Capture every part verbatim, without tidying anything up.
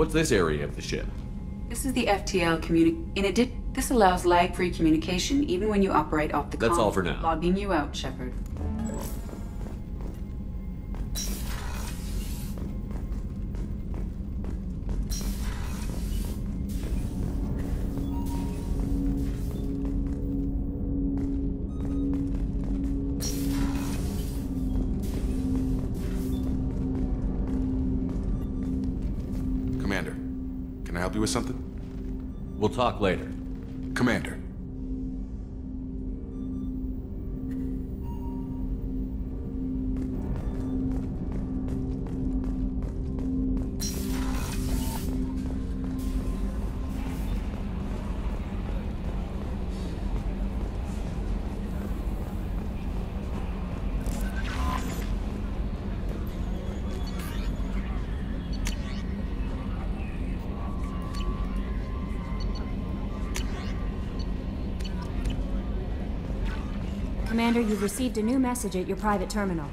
What's this area of the ship? This is the F T L communi- in addition, this allows lag-free communication even when you operate off the That's all for now. Logging you out, Shepard. Commander, can I help you with something? We'll talk later. Commander. Commander, you've received a new message at your private terminal.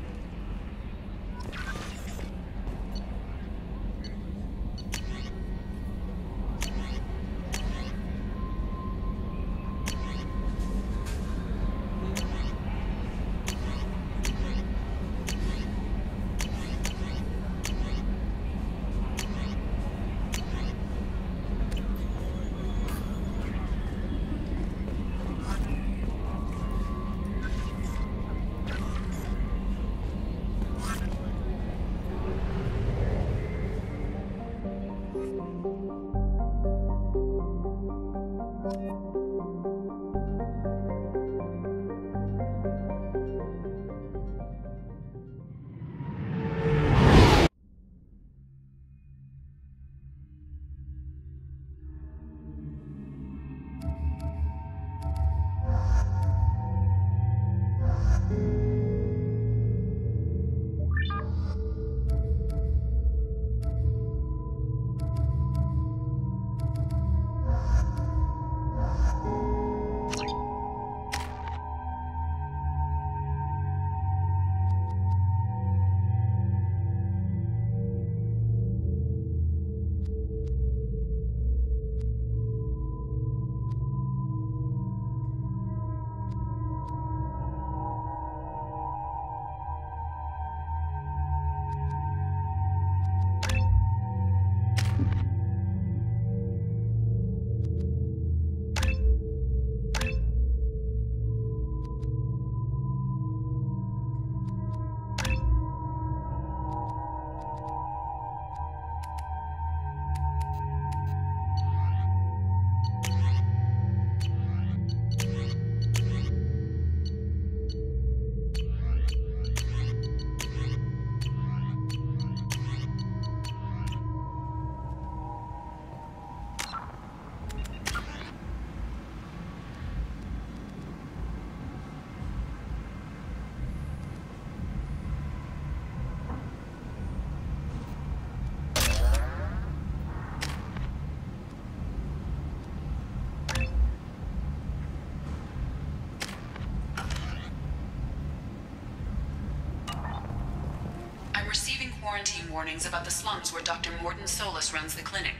Receiving quarantine warnings about the slums where Doctor Mordin Solus runs the clinic.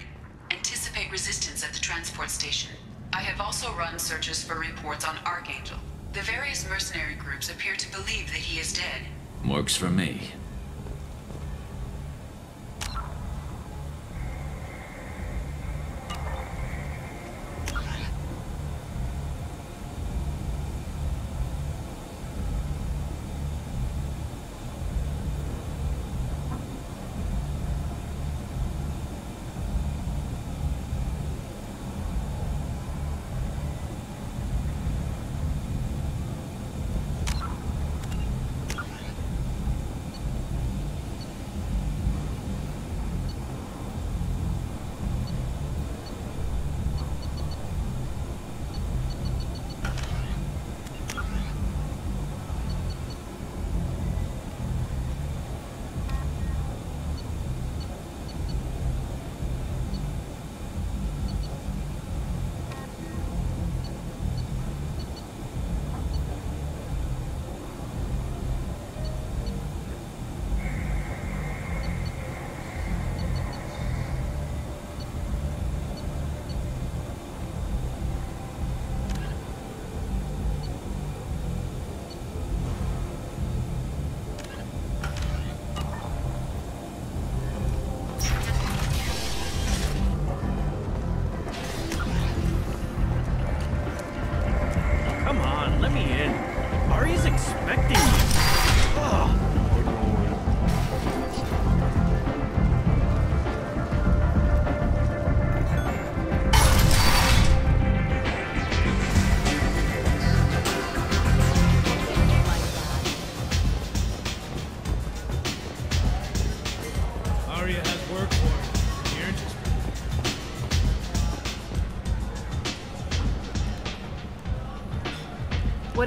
Anticipate resistance at the transport station. I have also run searches for reports on Archangel. The various mercenary groups appear to believe that he is dead. Works for me.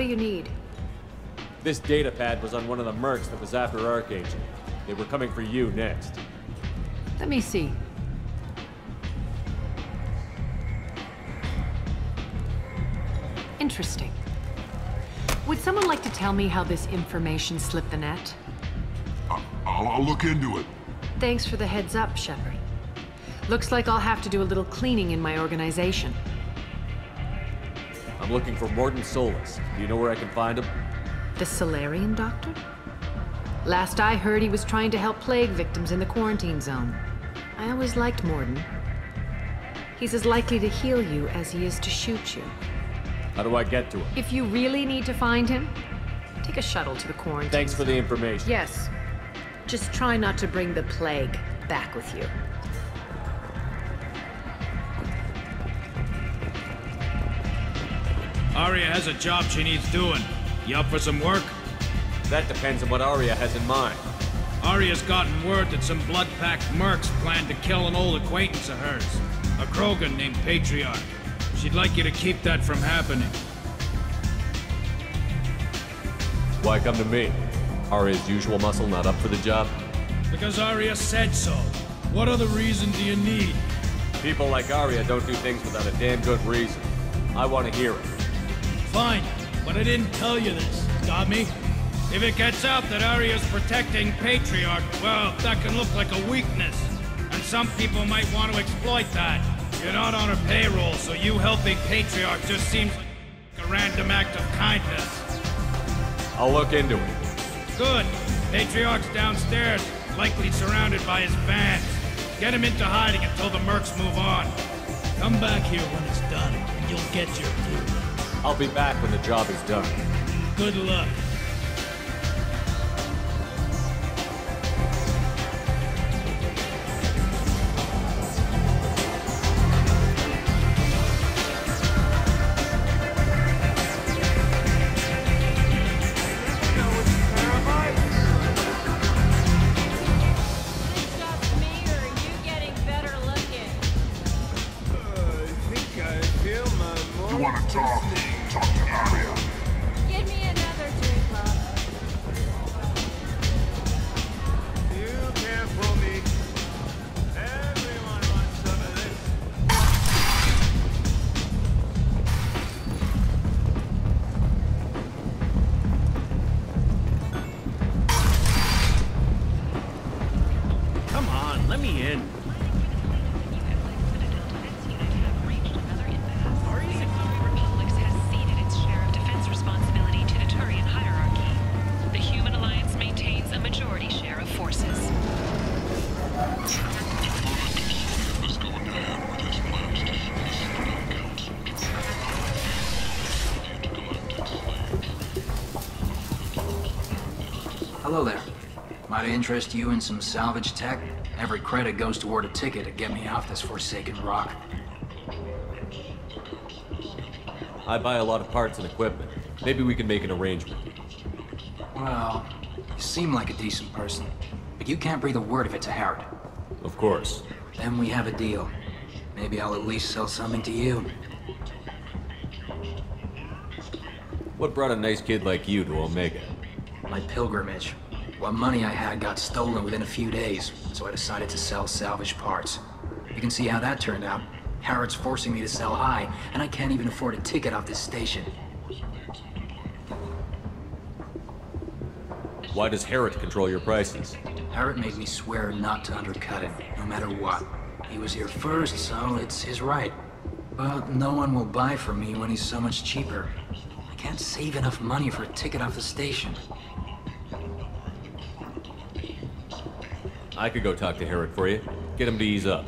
do you need? This data pad was on one of the mercs that was after Archangel. They were coming for you next. Let me see. Interesting. Would someone like to tell me how this information slipped the net? I'll, I'll look into it. Thanks for the heads up, Shepard. Looks like I'll have to do a little cleaning in my organization. I'm looking for Mordin Solus. Do you know where I can find him? The Solarian doctor? Last I heard, he was trying to help plague victims in the quarantine zone. I always liked Mordin. He's as likely to heal you as he is to shoot you. How do I get to him? If you really need to find him, take a shuttle to the quarantine Thanks zone. For the information. Yes. Just try not to bring the plague back with you. Aria has a job she needs doing. You up for some work? That depends on what Aria has in mind. Aria's gotten word that some blood-packed mercs plan to kill an old acquaintance of hers, a Krogan named Patriarch. She'd like you to keep that from happening. Why come to me? Aria's usual muscle not up for the job? Because Aria said so. What other reason do you need? People like Aria don't do things without a damn good reason. I want to hear it. Fine, but I didn't tell you this. Got me? If it gets out that Aria's protecting Patriarch, well, that can look like a weakness. And some people might want to exploit that. You're not on her payroll, so you helping Patriarch just seems like a random act of kindness. I'll look into it. Good. Patriarch's downstairs, likely surrounded by his band. Get him into hiding until the mercs move on. Come back here when it's done, and you'll get your due. I'll be back when the job is done. Good luck. Hello there. Might I interest you in some salvage tech? Every credit goes toward a ticket to get me off this forsaken rock. I buy a lot of parts and equipment. Maybe we can make an arrangement. Well, you seem like a decent person, but you can't breathe a word of it to Harrod. Of course. Then we have a deal. Maybe I'll at least sell something to you. What brought a nice kid like you to Omega? My pilgrimage. What money I had got stolen within a few days, so I decided to sell salvage parts. You can see how that turned out. Harrod's forcing me to sell high, and I can't even afford a ticket off this station. Why does Harrod control your prices? Harrod made me swear not to undercut him, no matter what. He was here first, so it's his right. But no one will buy from me when he's so much cheaper. I can't save enough money for a ticket off the station. I could go talk to Harrod for you. Get him to ease up.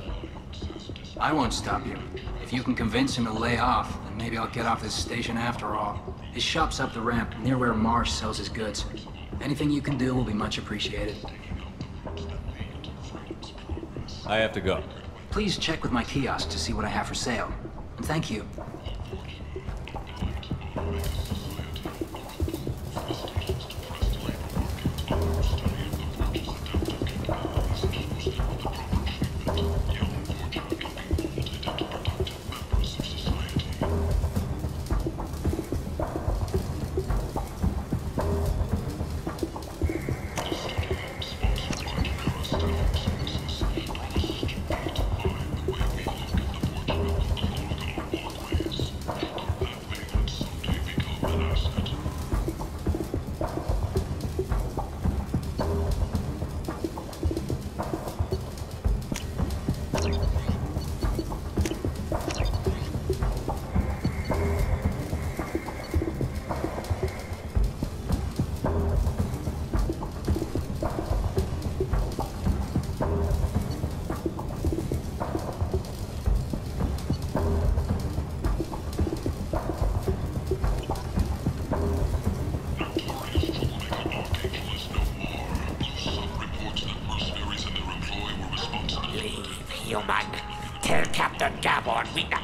I won't stop you. If you can convince him to lay off, then maybe I'll get off this station after all. His shop's up the ramp, near where Marsh sells his goods. Anything you can do will be much appreciated. I have to go. Please check with my kiosk to see what I have for sale. And thank you.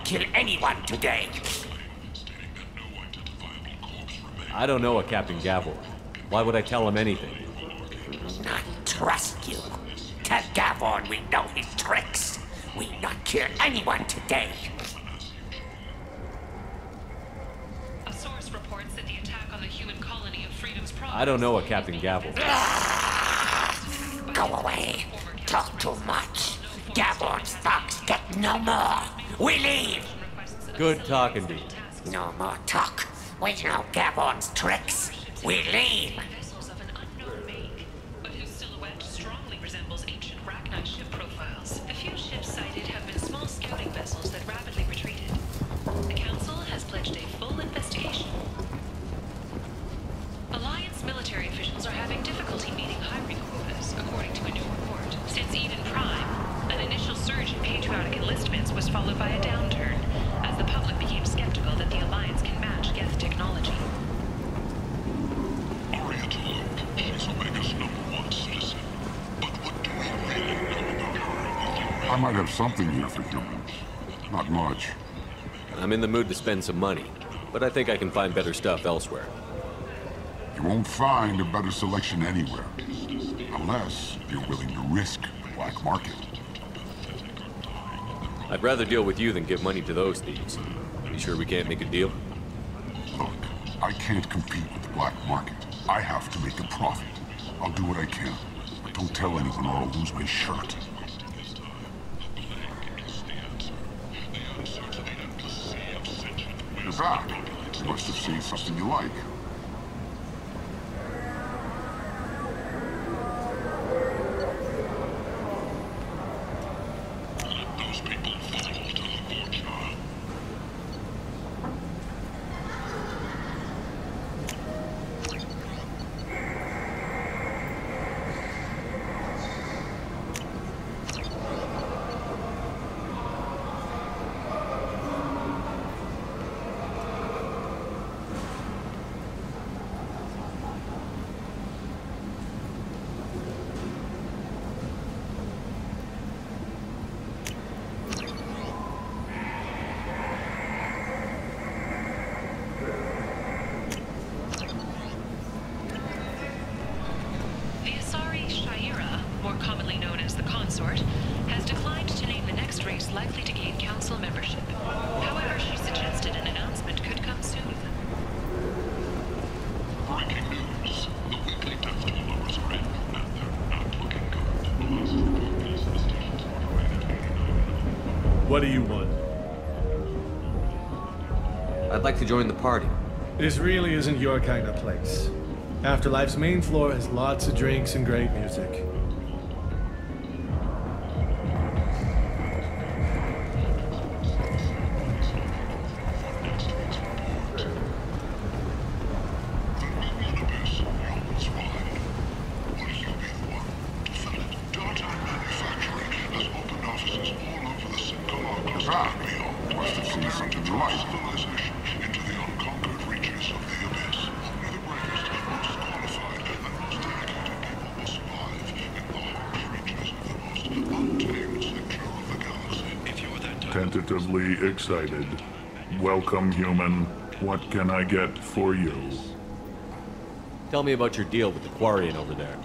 kill anyone today. I don't know a Captain Gavel. Why would I tell him anything? Not trust you. Tell Gavon we know his tricks. We not kill anyone today. A source reports that the attack on the human colony of Freedom's province. I don't know a Captain Gavel. Go away. Talk too much. Gavon's fox get no more. We leave. Good talking to you. No more talk. We know Gavon's tricks. We leave. Something here for humans. Not much. I'm in the mood to spend some money, but I think I can find better stuff elsewhere. You won't find a better selection anywhere, unless you're willing to risk the black market. I'd rather deal with you than give money to those thieves. You sure we can't make a deal? Look, I can't compete with the black market. I have to make a profit. I'll do what I can, but don't tell anyone or I'll lose my shirt. Back. You must have seen something you like. Let those people fall to the Vorcha. What do you want? I'd like to join the party. This really isn't your kind of place. Afterlife's main floor has lots of drinks and great music. Excited. Welcome, human. What can I get for you? Tell me about your deal with the Quarian over there.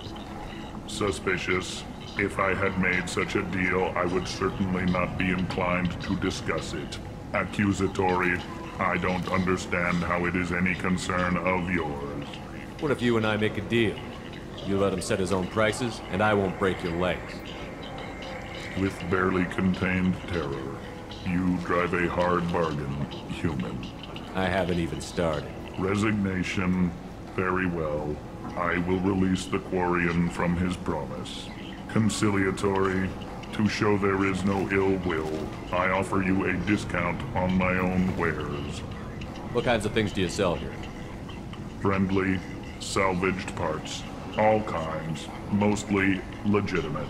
Suspicious. If I had made such a deal, I would certainly not be inclined to discuss it. Accusatory. I don't understand how it is any concern of yours. What if you and I make a deal? You let him set his own prices, and I won't break your legs. With barely contained terror. You drive a hard bargain, human. I haven't even started. Resignation. Very well. I will release the Quarian from his promise. Conciliatory. To show there is no ill will, I offer you a discount on my own wares. What kinds of things do you sell here? Friendly, salvaged parts. All kinds. Mostly legitimate.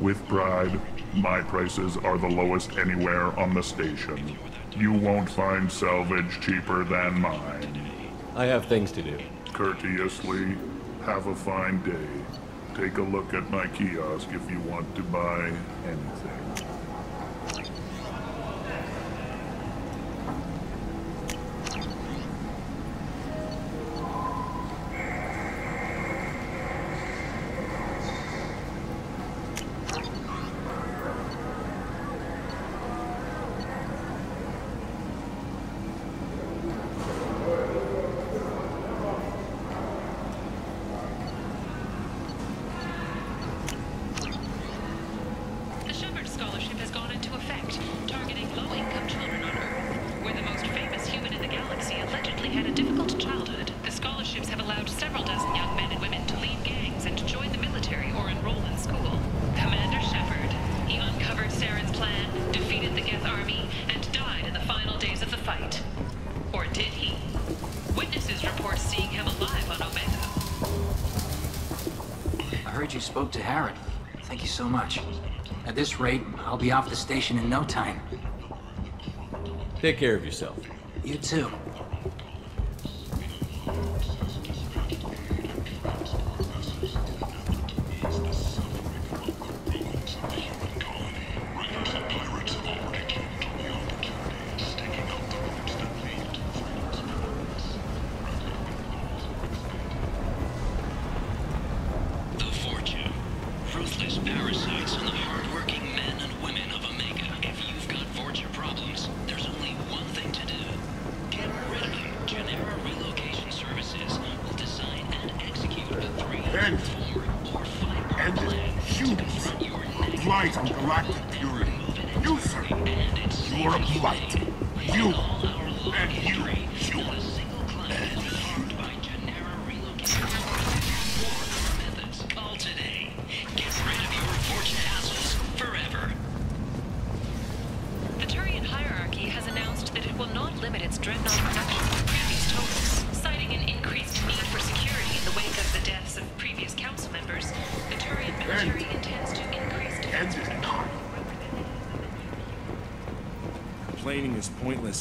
With pride, my prices are the lowest anywhere on the station. You won't find salvage cheaper than mine. I have things to do. Courteously, have a fine day. Take a look at my kiosk if you want to buy anything. heard you spoke to Harrod. Thank you so much. At this rate, I'll be off the station in no time. Take care of yourself. You too.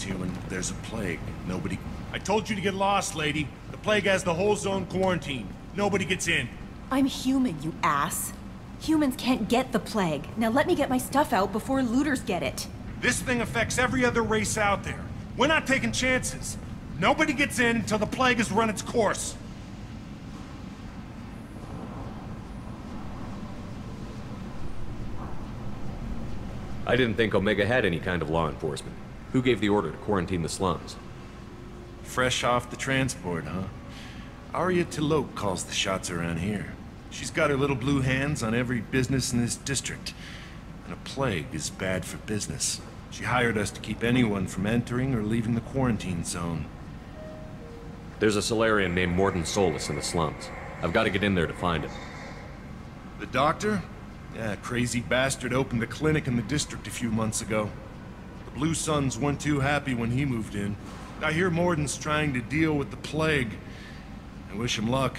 Here when there's a plague. Nobody... I told you to get lost, lady. The plague has the whole zone quarantined. Nobody gets in. I'm human, you ass. Humans can't get the plague. Now let me get my stuff out before looters get it. This thing affects every other race out there. We're not taking chances. Nobody gets in until the plague has run its course. I didn't think Omega had any kind of law enforcement. Who gave the order to quarantine the slums? Fresh off the transport, huh? Aria T'Loak calls the shots around here. She's got her little blue hands on every business in this district. And a plague is bad for business. She hired us to keep anyone from entering or leaving the quarantine zone. There's a Solarian named Mordin Solus in the slums. I've got to get in there to find him. The doctor? Yeah, crazy bastard opened a clinic in the district a few months ago. Blue Suns weren't too happy when he moved in. I hear Mordin's trying to deal with the plague. I wish him luck,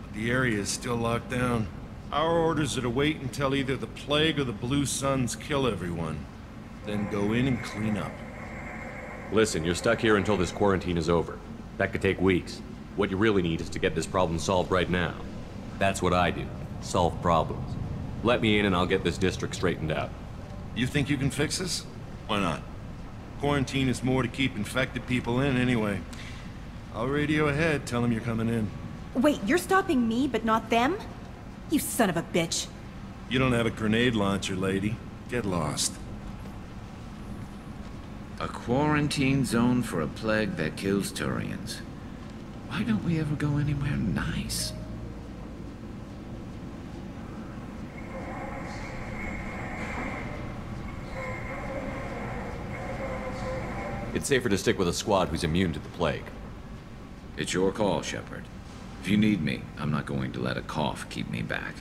but the area is still locked down. Our orders are to wait until either the plague or the Blue Suns kill everyone. Then go in and clean up. Listen, you're stuck here until this quarantine is over. That could take weeks. What you really need is to get this problem solved right now. That's what I do. Solve problems. Let me in and I'll get this district straightened out. You think you can fix this? Why not? Quarantine is more to keep infected people in anyway. I'll radio ahead, tell them you're coming in. Wait, you're stopping me, but not them? You son of a bitch. You don't have a grenade launcher, lady. Get lost. A quarantine zone for a plague that kills Turians. Why don't we ever go anywhere nice? It's safer to stick with a squad who's immune to the plague. It's your call, Shepard. If you need me, I'm not going to let a cough keep me back.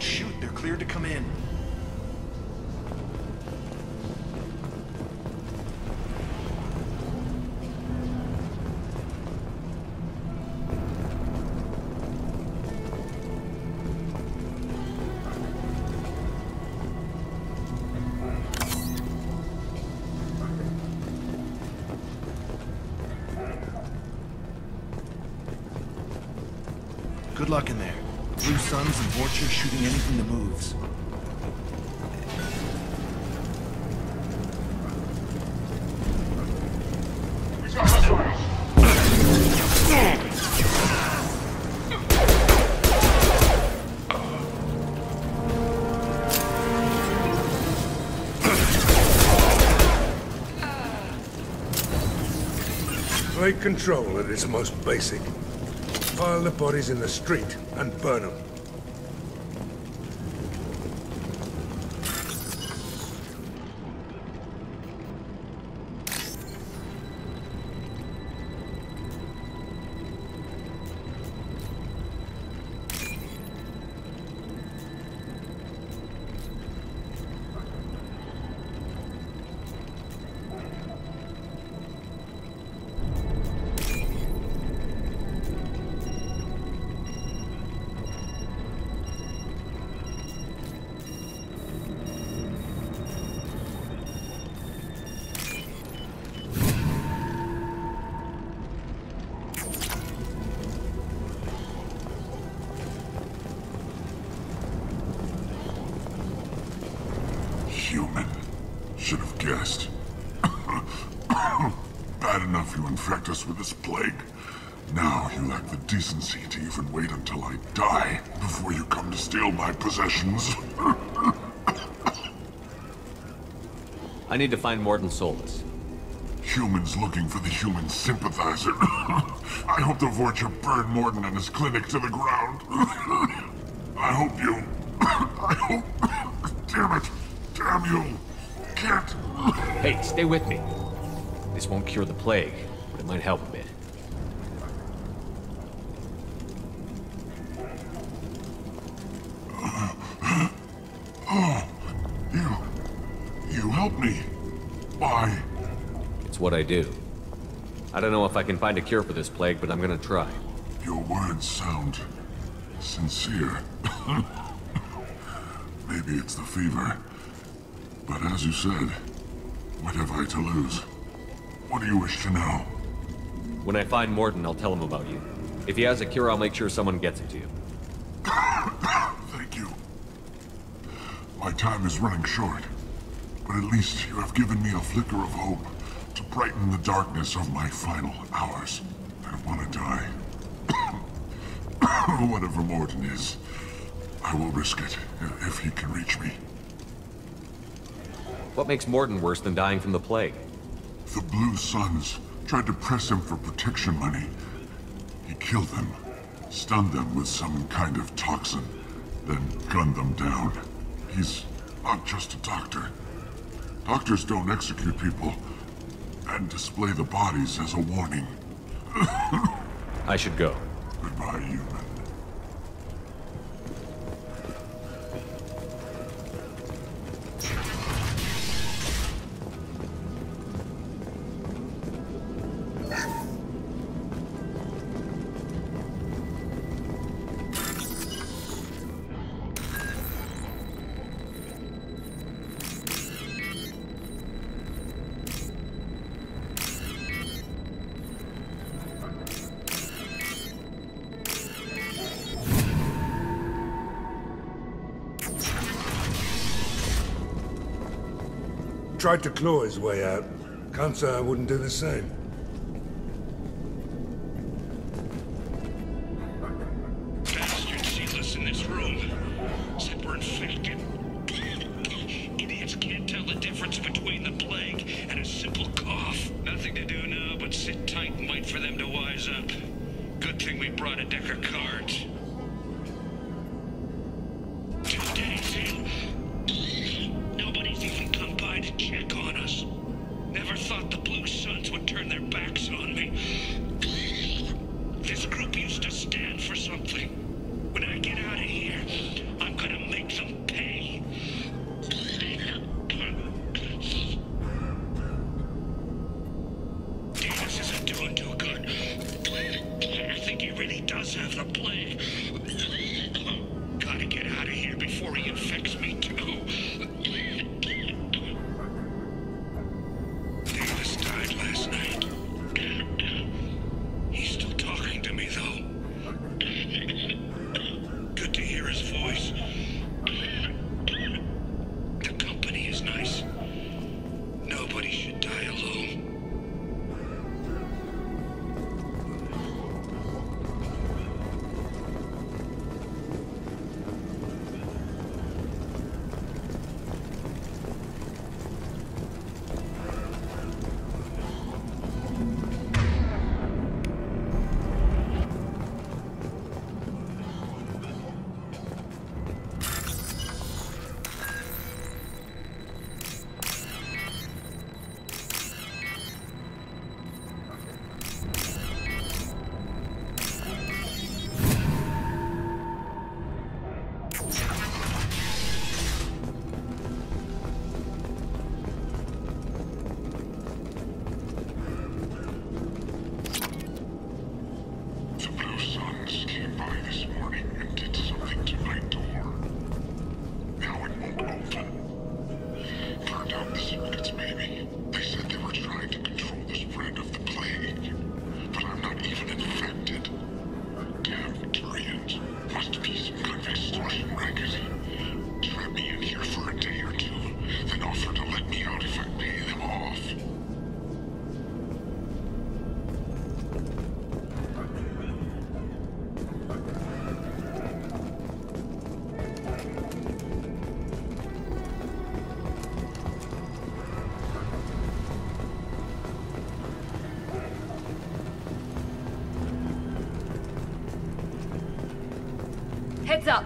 Don't shoot, they're cleared to come in. Good luck in there. Blue Suns and Vorcha shooting anything that moves. Plate control at its most basic. Pile the bodies in the street and burn them. Human. Should have guessed. Bad enough you infect us with this plague. Now you lack the decency to even wait until I die before you come to steal my possessions. I need to find Mordin Solus. Humans looking for the human sympathizer. I hope the Vorcha burned Mordin and his clinic to the ground. I hope you... I hope... Damn it. Damn you! Can't! Hey, stay with me. This won't cure the plague, but it might help a bit. Oh, you... you helped me. Why? It's what I do. I don't know if I can find a cure for this plague, but I'm gonna try. Your words sound... sincere. Maybe it's the fever. But as you said, what have I to lose? What do you wish to know? When I find Mordin, I'll tell him about you. If he has a cure, I'll make sure someone gets it to you. Thank you. My time is running short, but at least you have given me a flicker of hope to brighten the darkness of my final hours. I don't want to die. Whatever Mordin is, I will risk it if he can reach me. What makes Mordin worse than dying from the plague? The Blue Suns tried to press him for protection money. He killed them, stunned them with some kind of toxin, then gunned them down. He's not just a doctor. Doctors don't execute people and display the bodies as a warning. I should go. Goodbye, human. Tried to claw his way out. Can't say I wouldn't do the same. Bastard seedless in this room. Except we're infected. Idiots can't tell the difference between the plague and a simple cough. Nothing to do now but sit tight and wait for them to wise up. Good thing we brought a deck of cards. This group used to stand for something. When I get out of here, I'm gonna make to play. Gotta get out of here before he infects me too. Davis died last night. He's still talking to me though. Good to hear his voice. The company is nice. Nobody should die alone. Heads up!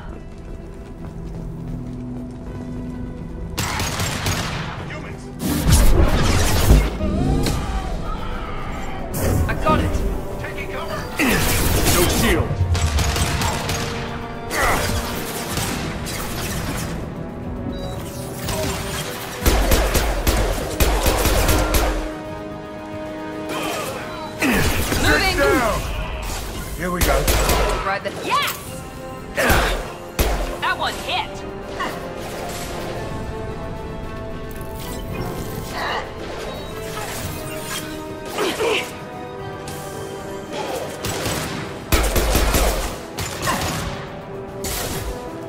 Humans. I got it! Taking cover! No shield! Moving! Down. Here we go! Right there. Yeah! One hit!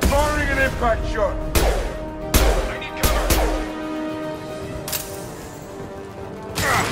Firing an impact shot! I need cover! Uh.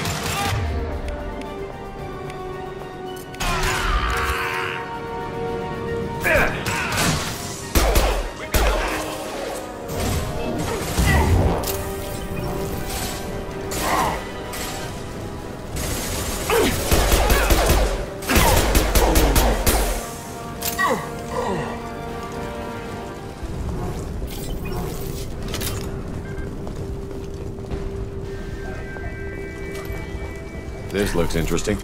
This looks interesting.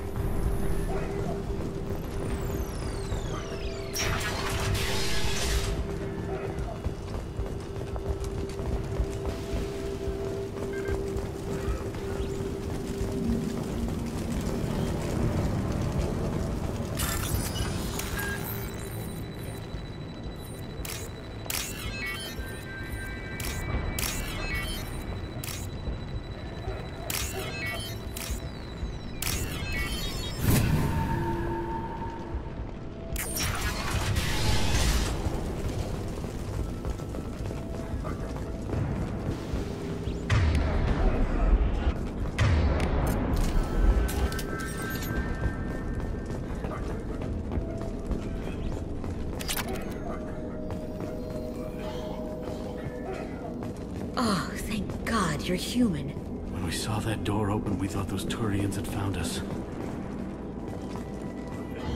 You're human. When we saw that door open, we thought those Turians had found us.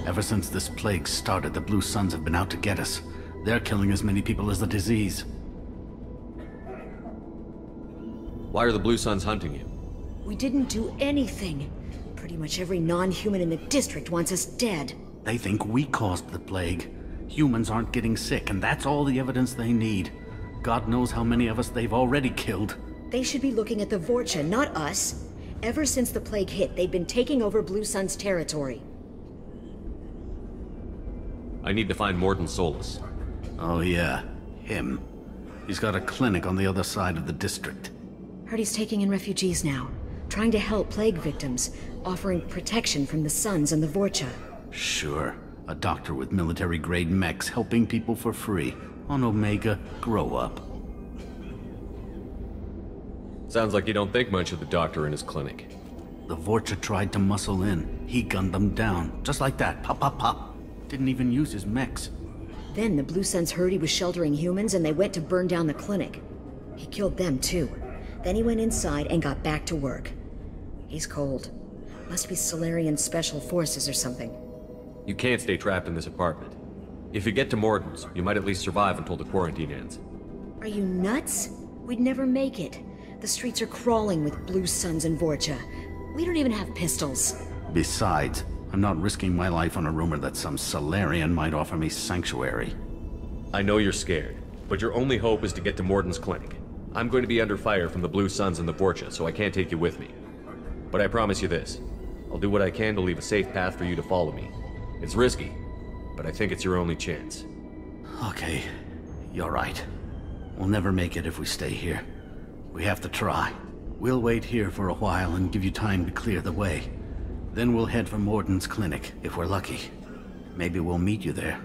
Ever since this plague started, the Blue Suns have been out to get us. They're killing as many people as the disease. Why are the Blue Suns hunting you? We didn't do anything. Pretty much every non-human in the district wants us dead. They think we caused the plague. Humans aren't getting sick, and that's all the evidence they need. God knows how many of us they've already killed. They should be looking at the Vorcha, not us. Ever since the plague hit, they've been taking over Blue Sun's territory. I need to find Mordin Solus. Oh yeah, him. He's got a clinic on the other side of the district. Heard he's taking in refugees now, trying to help plague victims, offering protection from the Suns and the Vorcha. Sure. A doctor with military-grade mechs helping people for free. On Omega, grow up. Sounds like you don't think much of the doctor and his clinic. The Vorcha tried to muscle in. He gunned them down. Just like that. Pop, pop, pop. Didn't even use his mechs. Then the Blue Suns heard he was sheltering humans and they went to burn down the clinic. He killed them too. Then he went inside and got back to work. He's cold. Must be Solarian Special Forces or something. You can't stay trapped in this apartment. If you get to Mordin's, you might at least survive until the quarantine ends. Are you nuts? We'd never make it. The streets are crawling with Blue Suns and Vorcha. We don't even have pistols. Besides, I'm not risking my life on a rumor that some Solarian might offer me sanctuary. I know you're scared, but your only hope is to get to Mordin's clinic. I'm going to be under fire from the Blue Suns and the Vorcha, so I can't take you with me. But I promise you this. I'll do what I can to leave a safe path for you to follow me. It's risky, but I think it's your only chance. Okay, you're right. We'll never make it if we stay here. We have to try. We'll wait here for a while and give you time to clear the way. Then we'll head for Mordin's clinic, if we're lucky. Maybe we'll meet you there.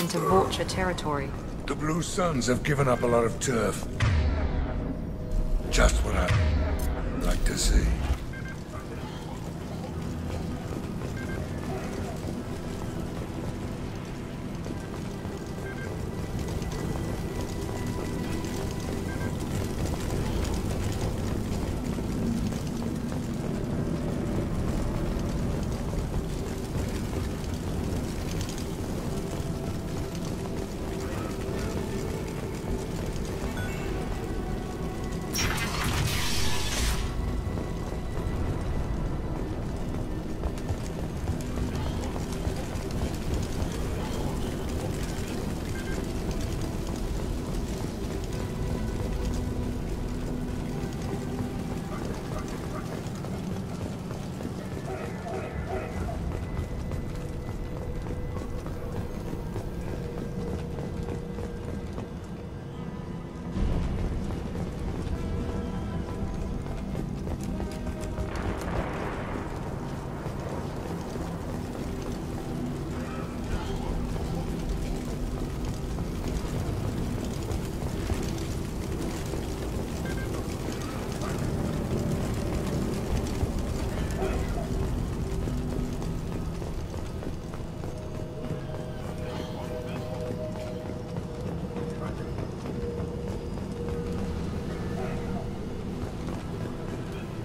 Into Vorcha territory. The Blue Suns have given up a lot of turf. Just what I'd like to see.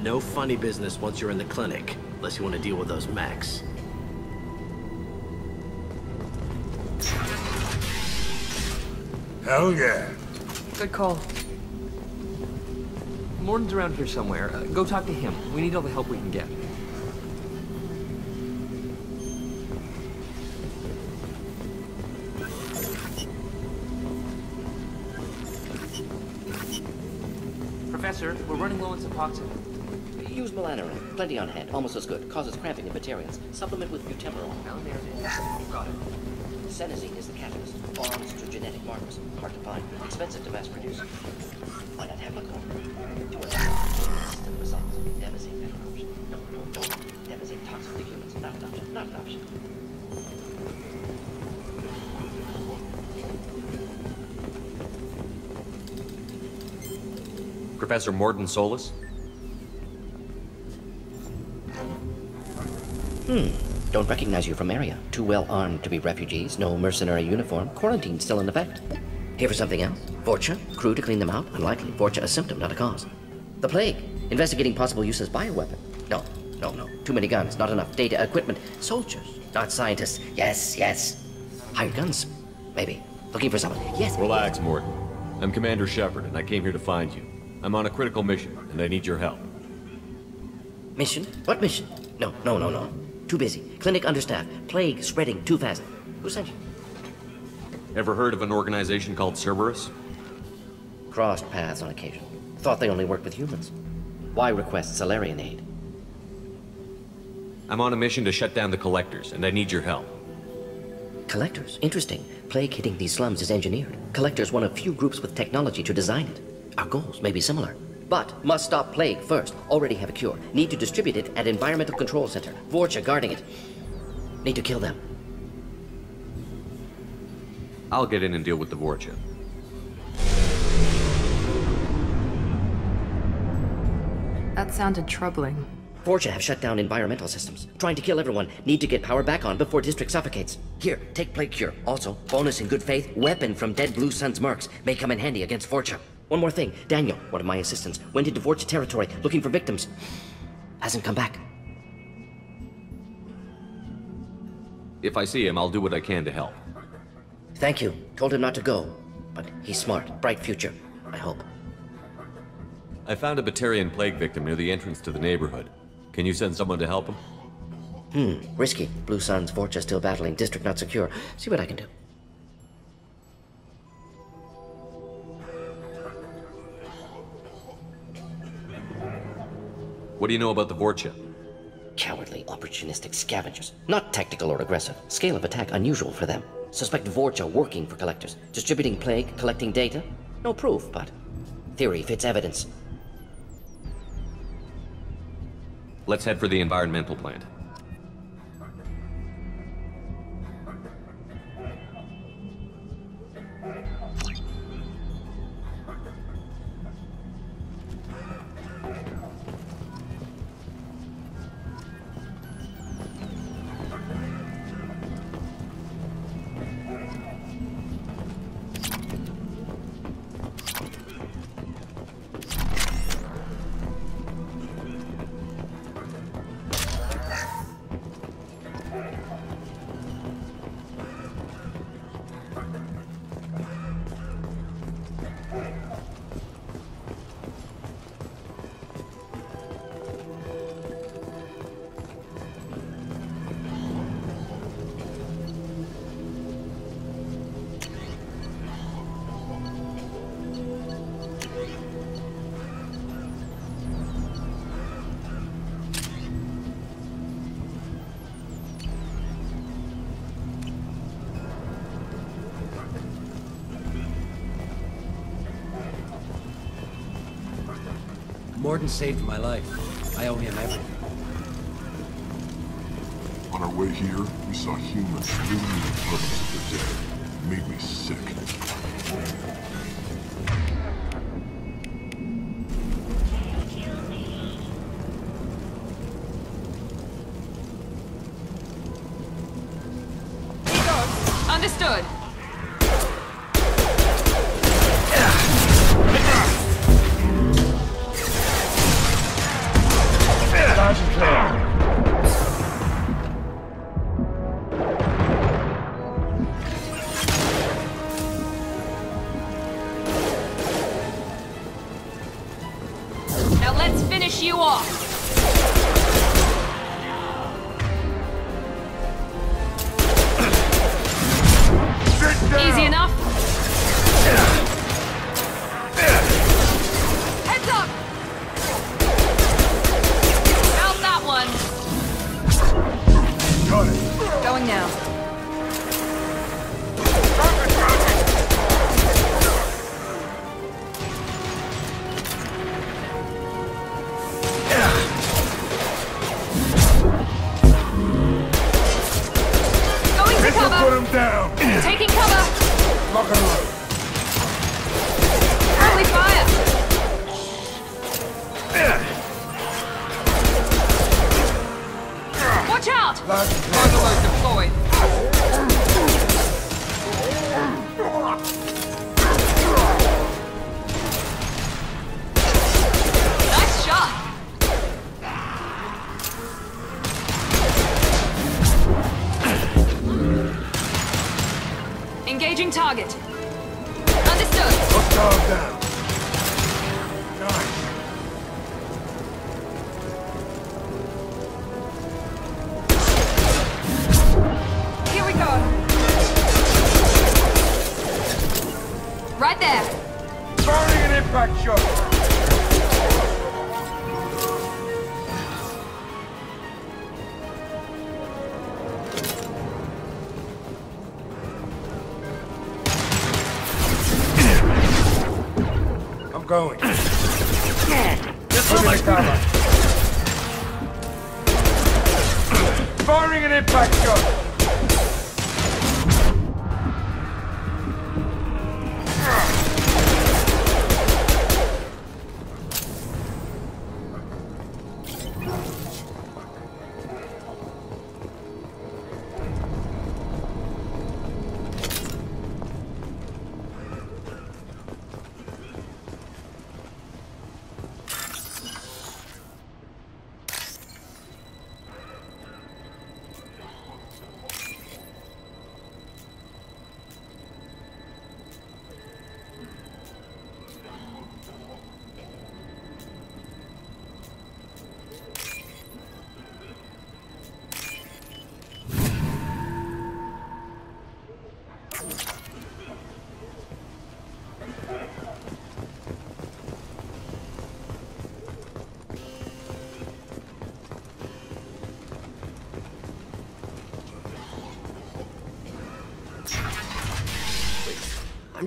No funny business once you're in the clinic, unless you want to deal with those mechs. Hell yeah. Good call. Mordin's around here somewhere. Uh, go talk to him. We need all the help we can get. Professor, we're running low on Suboxone. Use Melanorin. Plenty on hand. Almost as good. Causes cramping in Batarians. Supplement with butemperal. Now there it is. You've got it. Senazine is the catalyst. Bonds to genetic markers. Hard to find. Expensive to mass produce. Why not have a call? System results. Devastating better option. No, no, no. Devastating toxic to humans. Not an option. Not an option. Professor Mordin Solus? Hmm. Don't recognize you from area. Too well armed to be refugees. No mercenary uniform. Quarantine still in effect. Here for something else? Vorcha? Crew to clean them out? Unlikely. Vorcha a symptom, not a cause. The plague. Investigating possible use as bioweapon. No, no, no. Too many guns. Not enough data, equipment. Soldiers, not scientists. Yes, yes. Hired guns? Maybe. Looking for someone. Yes. Relax, yes. Mordin. I'm Commander Shepard, and I came here to find you. I'm on a critical mission, and I need your help. Mission? What mission? No, no, no, no. Too busy. Clinic understaffed. Plague spreading too fast. Who sent you? Ever heard of an organization called Cerberus? Crossed paths on occasion. Thought they only worked with humans. Why request Solarian aid? I'm on a mission to shut down the Collectors, and I need your help. Collectors? Interesting. Plague hitting these slums is engineered. Collectors one of few groups with technology to design it. Our goals may be similar. But must stop plague first. Already have a cure. Need to distribute it at environmental control center. Vorcha guarding it. Need to kill them. I'll get in and deal with the Vorcha. That sounded troubling. Vorcha have shut down environmental systems. Trying to kill everyone. Need to get power back on before District suffocates. Here, take plague cure. Also, bonus in good faith, weapon from dead Blue Suns mercs. May come in handy against Vorcha. One more thing. Daniel, one of my assistants, went into Vorcha territory looking for victims. Hasn't come back. If I see him, I'll do what I can to help. Thank you. Told him not to go. But he's smart. Bright future, I hope. I found a Batarian plague victim near the entrance to the neighborhood. Can you send someone to help him? Hmm. Risky. Blue Suns, Vorcha still battling. District not secure. See what I can do. What do you know about the Vorcha? Cowardly, opportunistic scavengers. Not tactical or aggressive. Scale of attack unusual for them. Suspect Vorcha working for Collectors, distributing plague, collecting data. No proof, but theory fits evidence. Let's head for the environmental plant. Mordin saved my life. I owe him everything. On our way here, we saw humans living in the presence of the dead. It made me sick. Go. Understood. on it. Going now. Going to cover. Put him down. Taking cover. Lock and load. Friendly fire. Watch out! Overload deployed. Nice shot! Engaging target. Understood. Watch out down. Nice. Right there. Throwing an impact shot. I'm going. This will make cover. Firing an impact shot.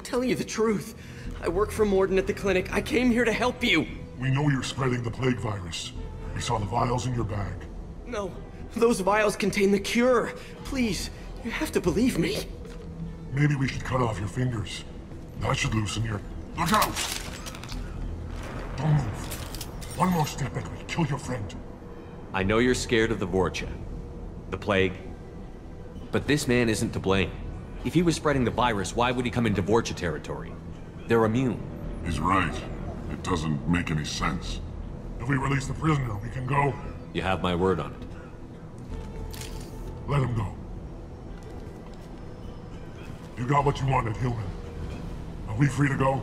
Telling you the truth. I work for Mordin at the clinic. I came here to help you. We know you're spreading the plague virus. We saw the vials in your bag. No, those vials contain the cure. Please, you have to believe me. Maybe we should cut off your fingers. That should loosen your... Look out! Don't move. One more step and we'll kill your friend. I know you're scared of the Vorcha, the plague, but this man isn't to blame. If he was spreading the virus, why would he come into Vorcha territory? They're immune. He's right. It doesn't make any sense. If we release the prisoner, we can go. You have my word on it. Let him go. You got what you wanted, human. Are we free to go?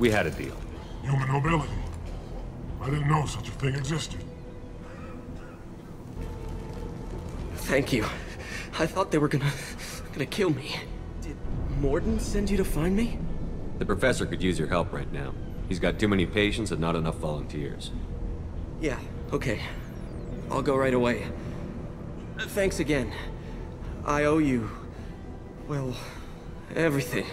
We had a deal. Human nobility. I didn't know such a thing existed. Thank you. I thought they were gonna... gonna kill me. Did Mordin send you to find me? The professor could use your help right now. He's got too many patients and not enough volunteers. Yeah, okay. I'll go right away. Thanks again. I owe you... well... everything.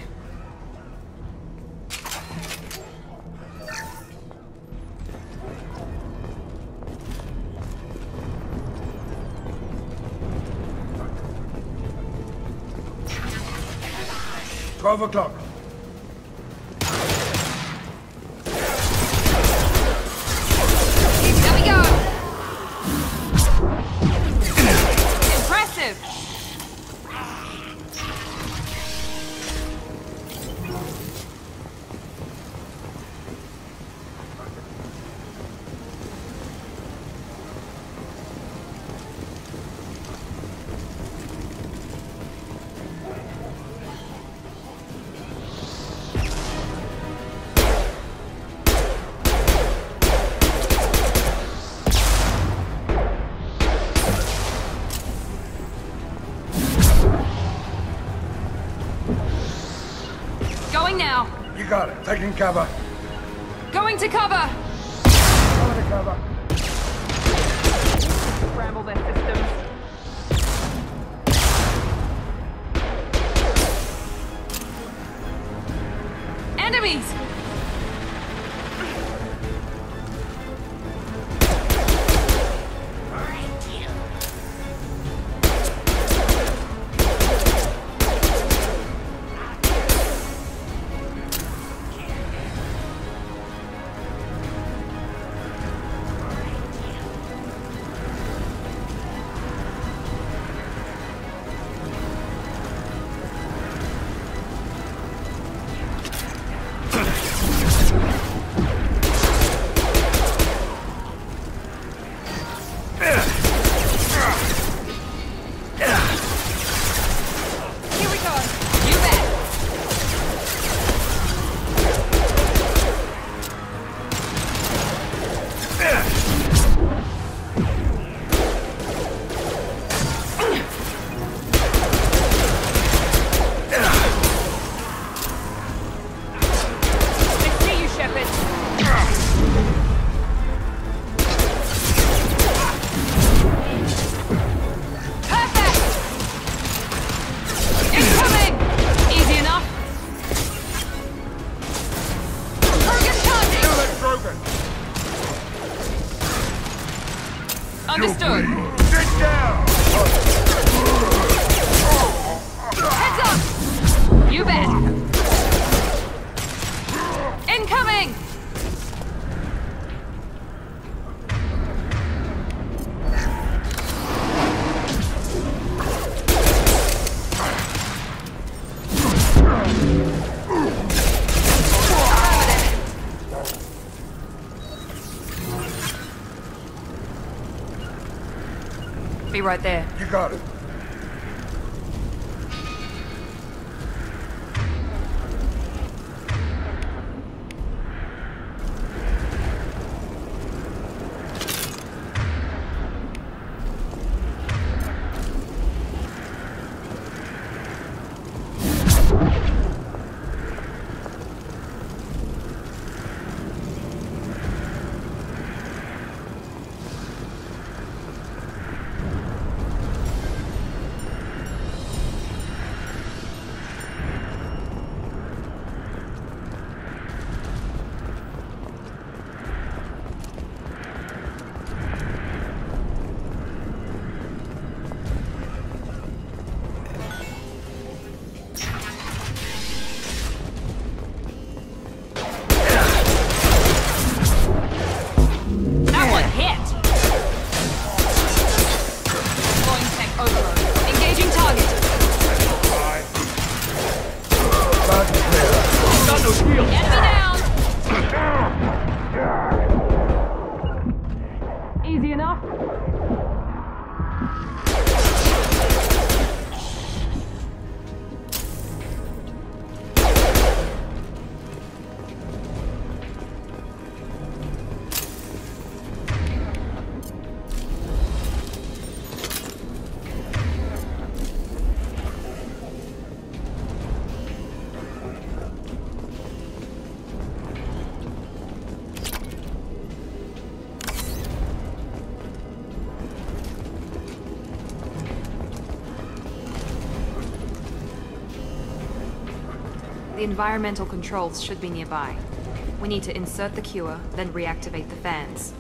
twelve o'clock. There we go! Impressive! Got it. Taking cover. Going to cover. Going to cover. Understood. Sit down! Heads up! You bet! Incoming! Be right there. You got it. The environmental controls should be nearby. We need to insert the cure, then reactivate the fans.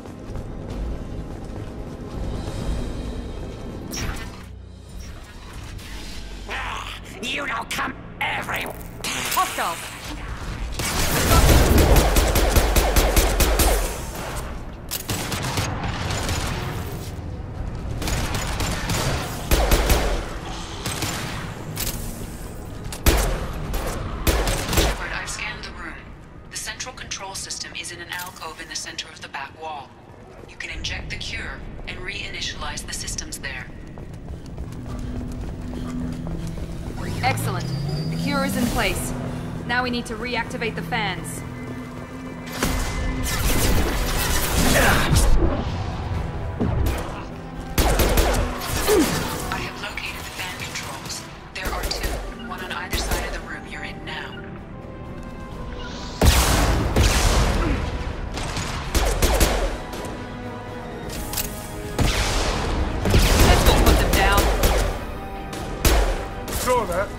You don't come every... Hostile! We need to reactivate the fans. I have located the fan controls. There are two, one on either side of the room you're in now. Let's go put them down. Saw that.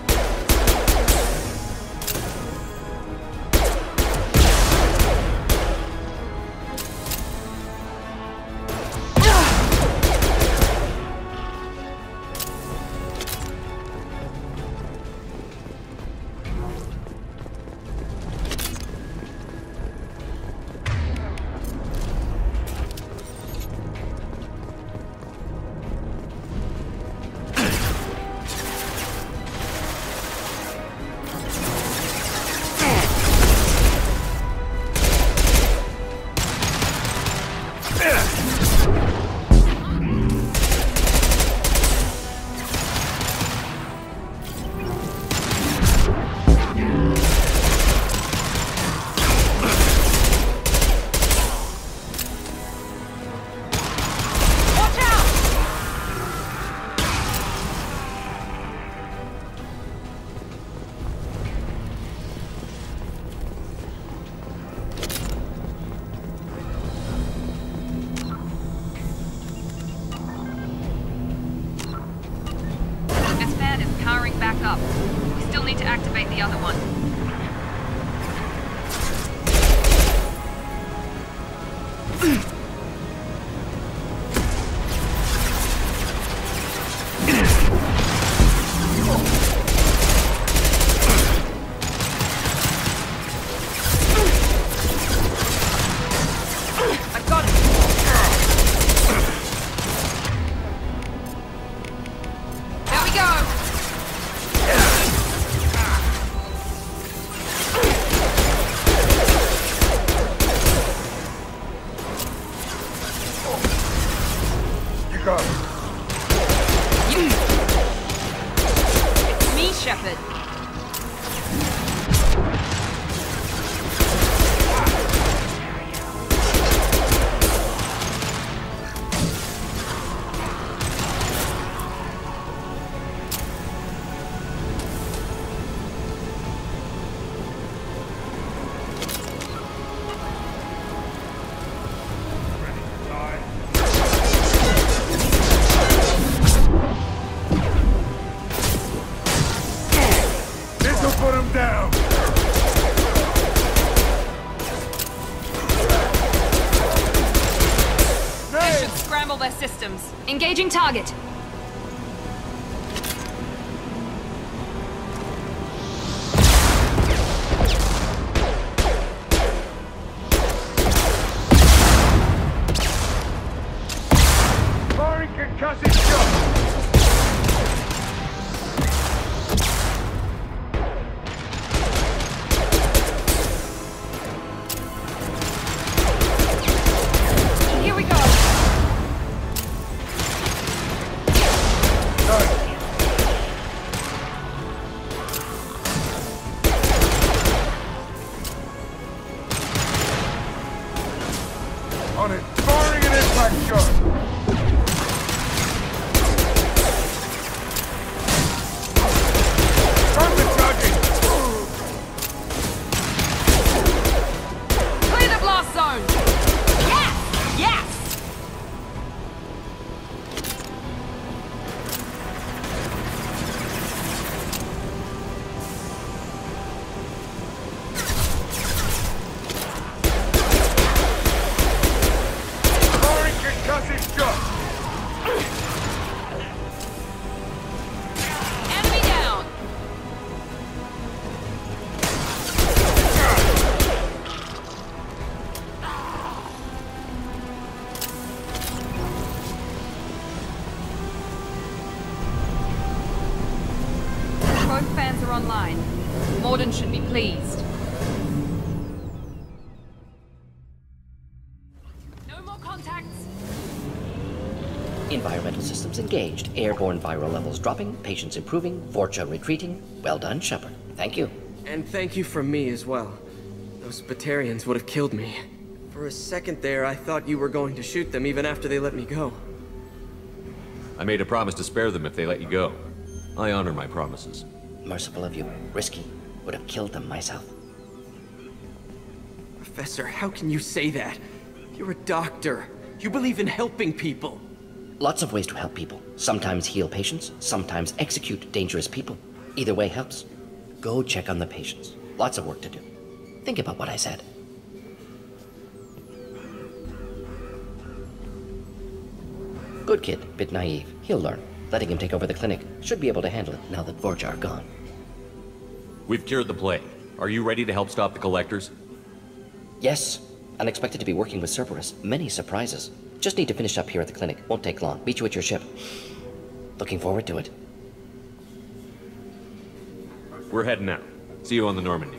go. You. It's me, Shepard. Engaging target. Firing concussive shot. Here we go. Online. Mordin should be pleased. No more contacts. Environmental systems engaged. Airborne viral levels dropping. Patients improving. Vorcha retreating. Well done, Shepard. Thank you. And thank you from me as well. Those Batarians would have killed me. For a second there, I thought you were going to shoot them even after they let me go. I made a promise to spare them if they let you go. I honor my promises. Merciful of you. Risky. Would have killed them myself. Professor, how can you say that? You're a doctor. You believe in helping people. Lots of ways to help people. Sometimes heal patients, sometimes execute dangerous people. Either way helps. Go check on the patients. Lots of work to do. Think about what I said. Good kid. Bit naive. He'll learn. Letting him take over the clinic. Should be able to handle it now that Vorcha are gone. We've cured the plague. Are you ready to help stop the Collectors? Yes. I'm expected to be working with Cerberus. Many surprises. Just need to finish up here at the clinic. Won't take long. Meet you at your ship. Looking forward to it. We're heading out. See you on the Normandy.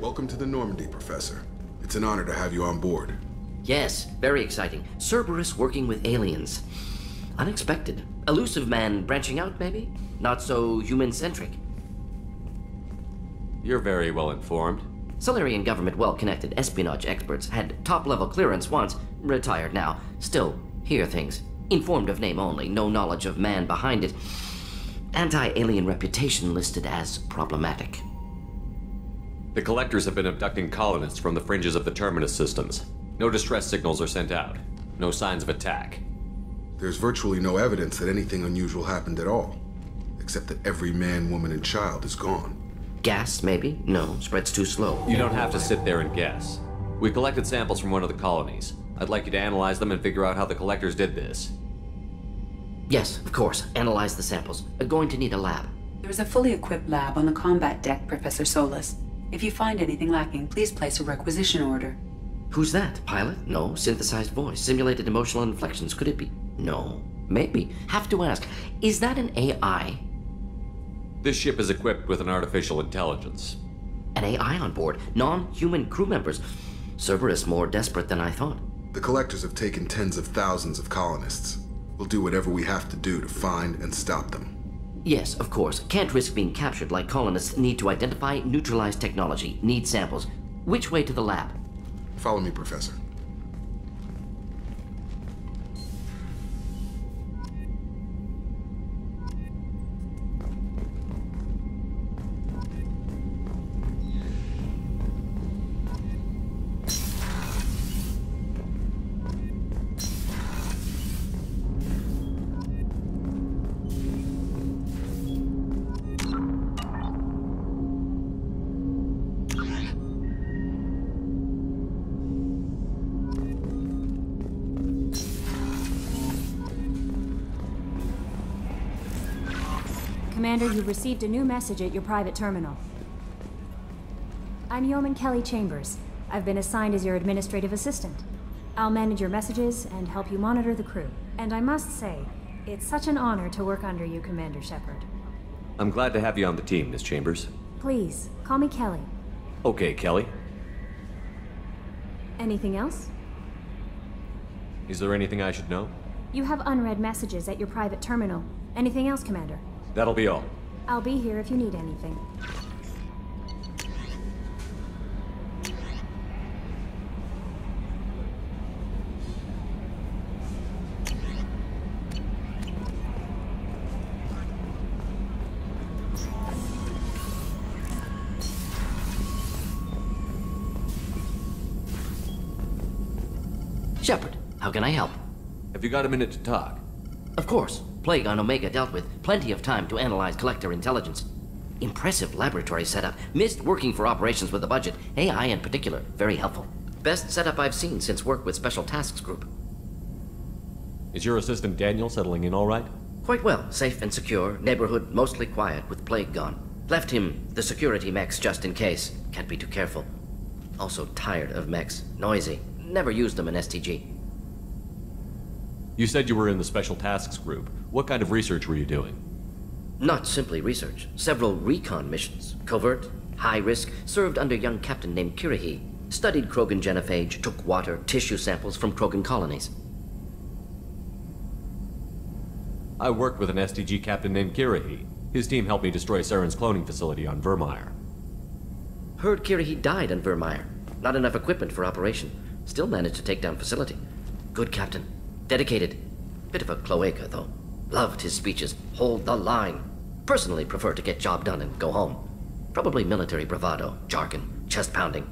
Welcome to the Normandy, Professor. It's an honor to have you on board. Yes, very exciting. Cerberus working with aliens. Unexpected. Elusive man branching out, maybe? Not so human-centric. You're very well informed. Solarian government well-connected, espionage experts, had top-level clearance once, retired now. Still, hear things. Informed of name only, no knowledge of man behind it. Anti-alien reputation listed as problematic. The Collectors have been abducting colonists from the fringes of the Terminus systems. No distress signals are sent out. No signs of attack. There's virtually no evidence that anything unusual happened at all. Except that every man, woman, and child is gone. Gas, maybe? No, spread's too slow. You don't have to sit there and guess. We collected samples from one of the colonies. I'd like you to analyze them and figure out how the Collectors did this. Yes, of course. Analyze the samples. I'm going to need a lab. There's a fully equipped lab on the combat deck, Professor Solus. If you find anything lacking, please place a requisition order. Who's that? Pilot? No. Synthesized voice. Simulated emotional inflections. Could it be? No. Maybe. Have to ask. Is that an A I? This ship is equipped with an artificial intelligence. An A I on board? Non-human crew members? Cerberus more desperate than I thought. The Collectors have taken tens of thousands of colonists. We'll do whatever we have to do to find and stop them. Yes, of course. Can't risk being captured like colonists. Need to identify, neutralize technology. Need samples. Which way to the lab? Follow me, Professor. Commander, you received a new message at your private terminal. I'm Yeoman Kelly Chambers. I've been assigned as your administrative assistant. I'll manage your messages and help you monitor the crew. And I must say, it's such an honor to work under you, Commander Shepard. I'm glad to have you on the team, Miss Chambers. Please, call me Kelly. Okay, Kelly. Anything else? Is there anything I should know? You have unread messages at your private terminal. Anything else, Commander? That'll be all. I'll be here if you need anything. Shepard, how can I help? Have you got a minute to talk? Of course. Plague on Omega dealt with. Plenty of time to analyze collector intelligence. Impressive laboratory setup. Missed working for operations with a budget. A I in particular. Very helpful. Best setup I've seen since work with Special Tasks Group. Is your assistant Daniel settling in all right? Quite well. Safe and secure. Neighborhood mostly quiet with Plague gone. Left him the security mechs just in case. Can't be too careful. Also tired of mechs. Noisy. Never used them in S T G. You said you were in the Special Tasks Group. What kind of research were you doing? Not simply research. Several recon missions. Covert, high risk, served under a young captain named Kirrahe. Studied Krogan genophage, took water, tissue samples from Krogan colonies. I worked with an S T G captain named Kirrahe. His team helped me destroy Saren's cloning facility on Vermeyer. Heard Kirrahe died on Vermeyer. Not enough equipment for operation. Still managed to take down facility. Good captain. Dedicated. Bit of a cloaca, though. Loved his speeches. Hold the line. Personally prefer to get job done and go home. Probably military bravado, jargon, chest pounding.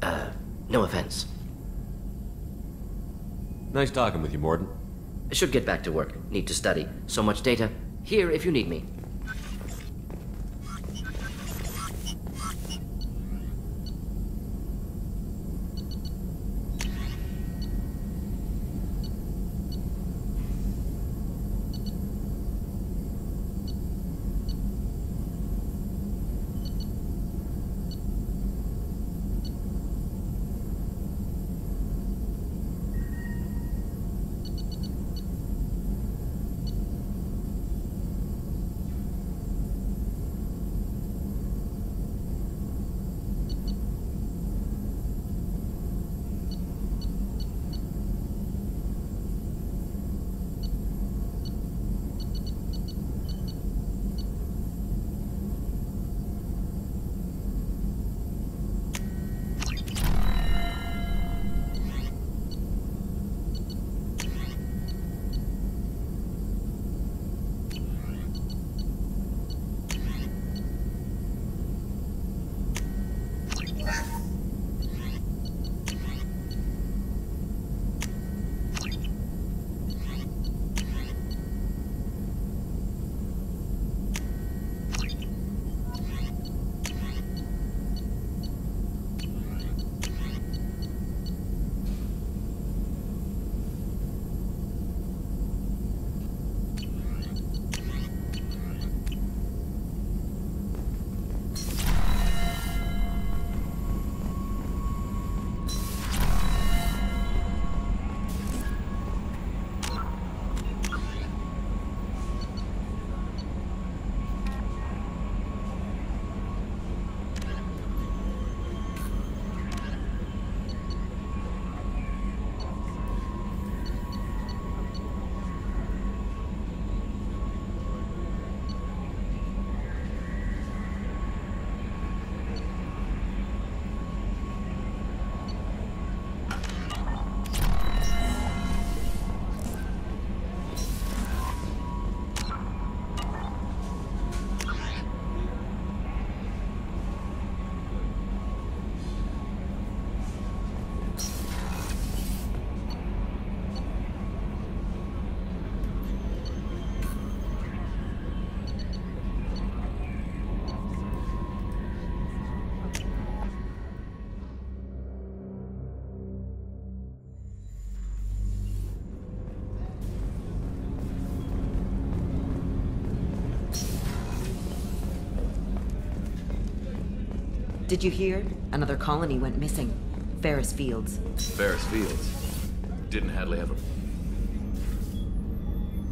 Uh, no offense. Nice talking with you, Mordin. I should get back to work. Need to study. So much data. Here if you need me. Did you hear? Another colony went missing. Ferris Fields. Ferris Fields? Didn't Hadley ever.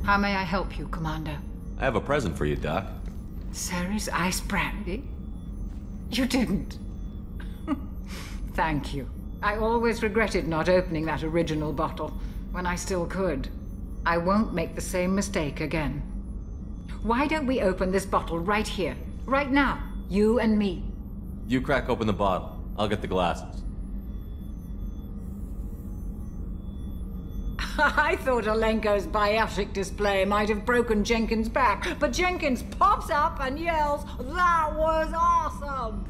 How may I help you, Commander? I have a present for you, Doc. Ceres Ice Brandy? You didn't. Thank you. I always regretted not opening that original bottle, when I still could. I won't make the same mistake again. Why don't we open this bottle right here, right now, you and me? You crack open the bottle. I'll get the glasses. I thought Alenko's biotic display might have broken Jenkins' back, but Jenkins pops up and yells, "That was awesome!"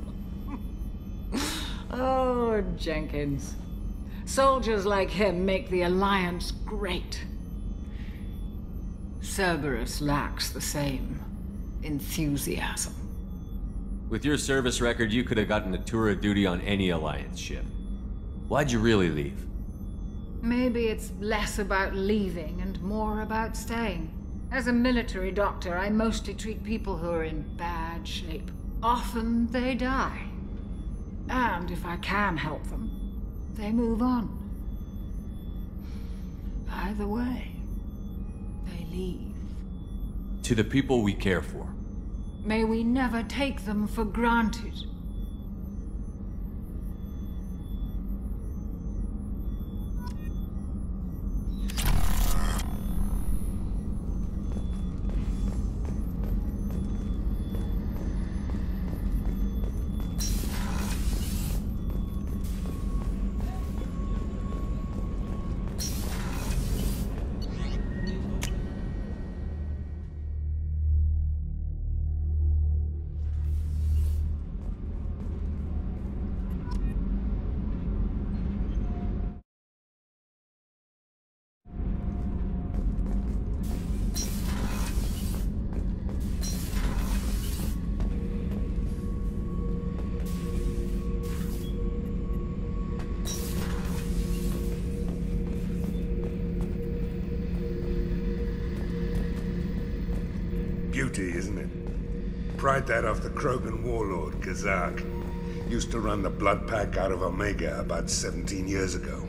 Oh, Jenkins. Soldiers like him make the Alliance great. Cerberus lacks the same enthusiasm. With your service record, you could have gotten a tour of duty on any Alliance ship. Why'd you really leave? Maybe it's less about leaving and more about staying. As a military doctor, I mostly treat people who are in bad shape. Often they die. And if I can help them, they move on. Either way, they leave. To the people we care for. May we never take them for granted. Isn't it? Pried that off the Krogan warlord, Gizark. Used to run the blood pack out of Omega about seventeen years ago.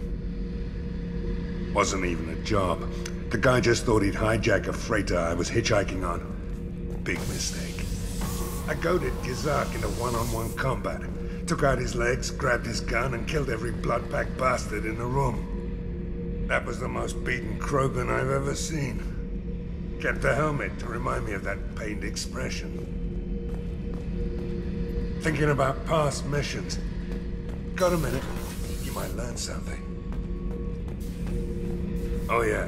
Wasn't even a job. The guy just thought he'd hijack a freighter I was hitchhiking on. Big mistake. I goaded Gizark into one-on-one combat. Took out his legs, grabbed his gun, and killed every blood pack bastard in the room. That was the most beaten Krogan I've ever seen. Kept the helmet to remind me of that pained expression. Thinking about past missions. Got a minute? You might learn something. Oh yeah,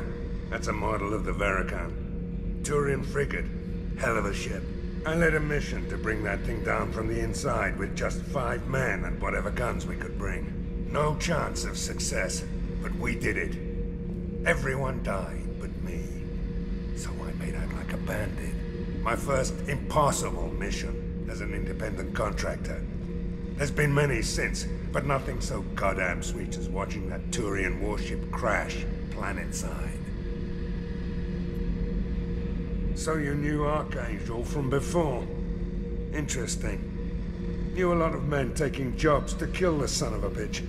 that's a model of the Varakan. Turian frigate. Hell of a ship. I led a mission to bring that thing down from the inside with just five men and whatever guns we could bring. No chance of success, but we did it. Everyone died. Bandit. My first impossible mission as an independent contractor. There's been many since, but nothing so goddamn sweet as watching that Turian warship crash planet-side. So you knew Archangel from before. Interesting. Knew a lot of men taking jobs to kill the son of a bitch.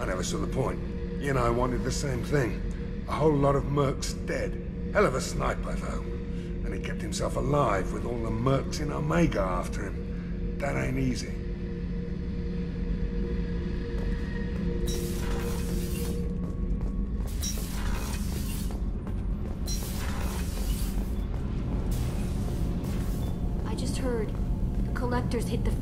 I never saw the point. You know, I wanted the same thing. A whole lot of mercs dead. Hell of a sniper, though. And he kept himself alive with all the mercs in Omega after him. That ain't easy. I just heard the Collectors hit the...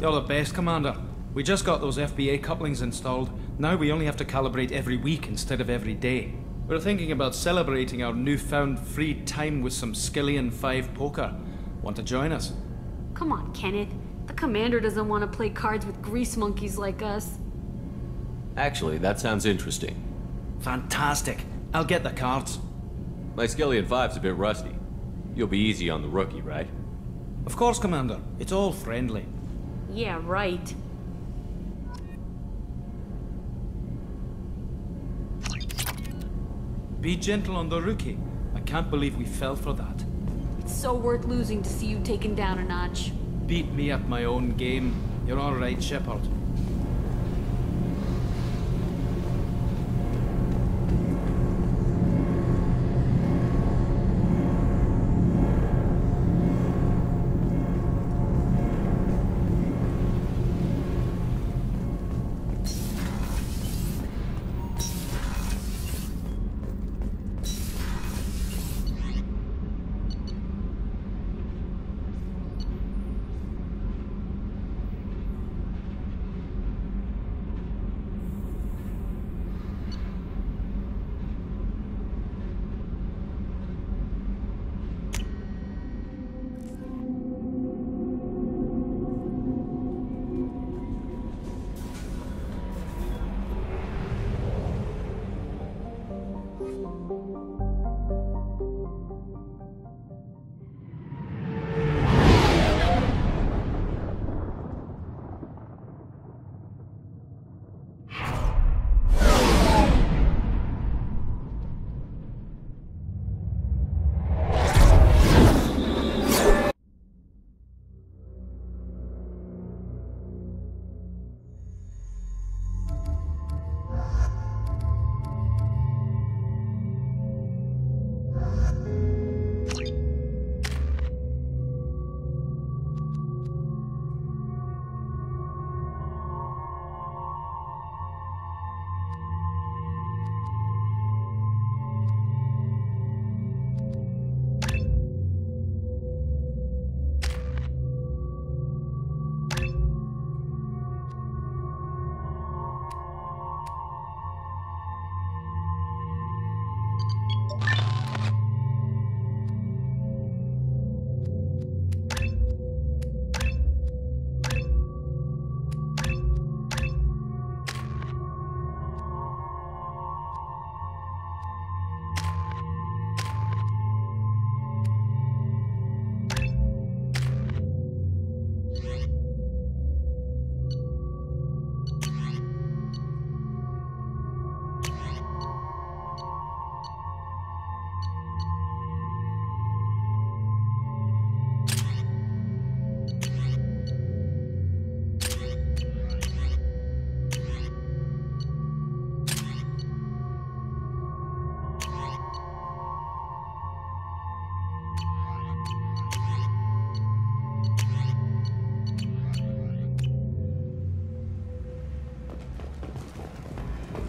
You're the best, Commander. We just got those F B A couplings installed. Now we only have to calibrate every week instead of every day. We're thinking about celebrating our newfound free time with some Skillian Five Poker. Want to join us? Come on, Kenneth. The Commander doesn't want to play cards with grease monkeys like us. Actually, that sounds interesting. Fantastic. I'll get the cards. My Skillian Five's a bit rusty. You'll be easy on the rookie, right? Of course, Commander. It's all friendly. Yeah, right. Be gentle on the rookie. I can't believe we fell for that. It's so worth losing to see you taken down a notch. Beat me at my own game. You're all right, Shepard.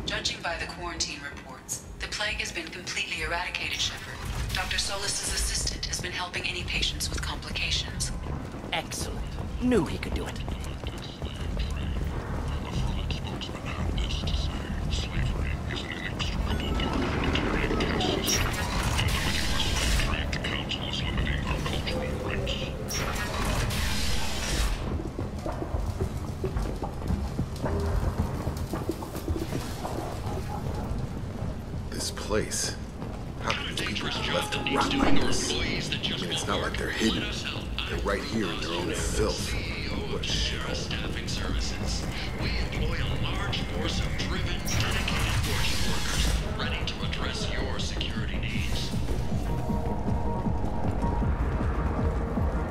Judging by the quarantine reports, the plague has been completely eradicated, Shepard. Doctor Solus's assistant has been helping any patients with complications. Excellent. Knew he could do it. Place. How can these people be left to rot like this? I mean, it's not like they're hidden. They're right here in their own filth. What a shithole. We employ a large force of driven, dedicated Vorcha workers ready to address your security needs.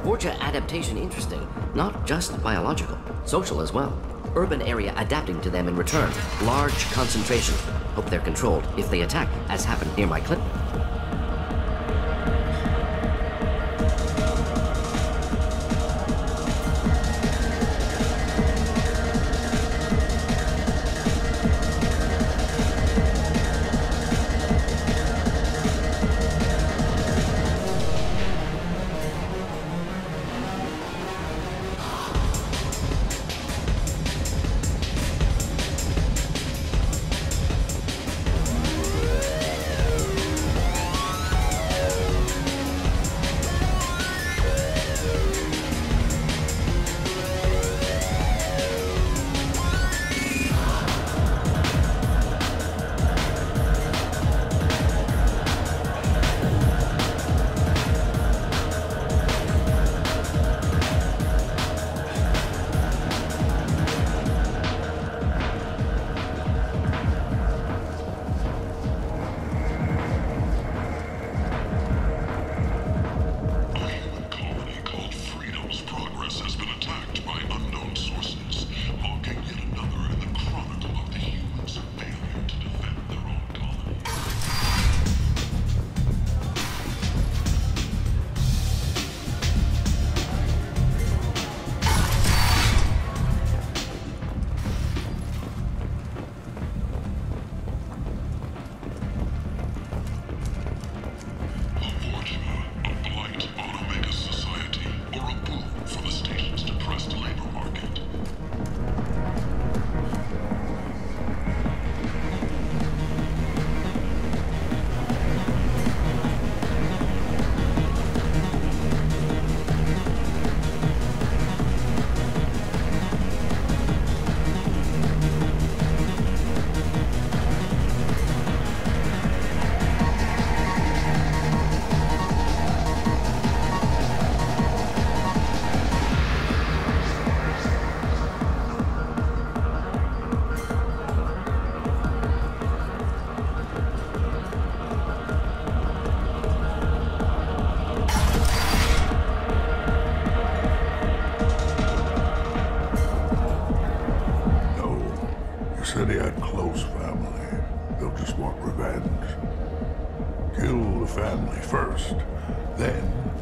Vorcha adaptation interesting, not just biological, social as well. Urban area adapting to them in return. Large concentration. Hope they're controlled if they attack, as happened near my clip.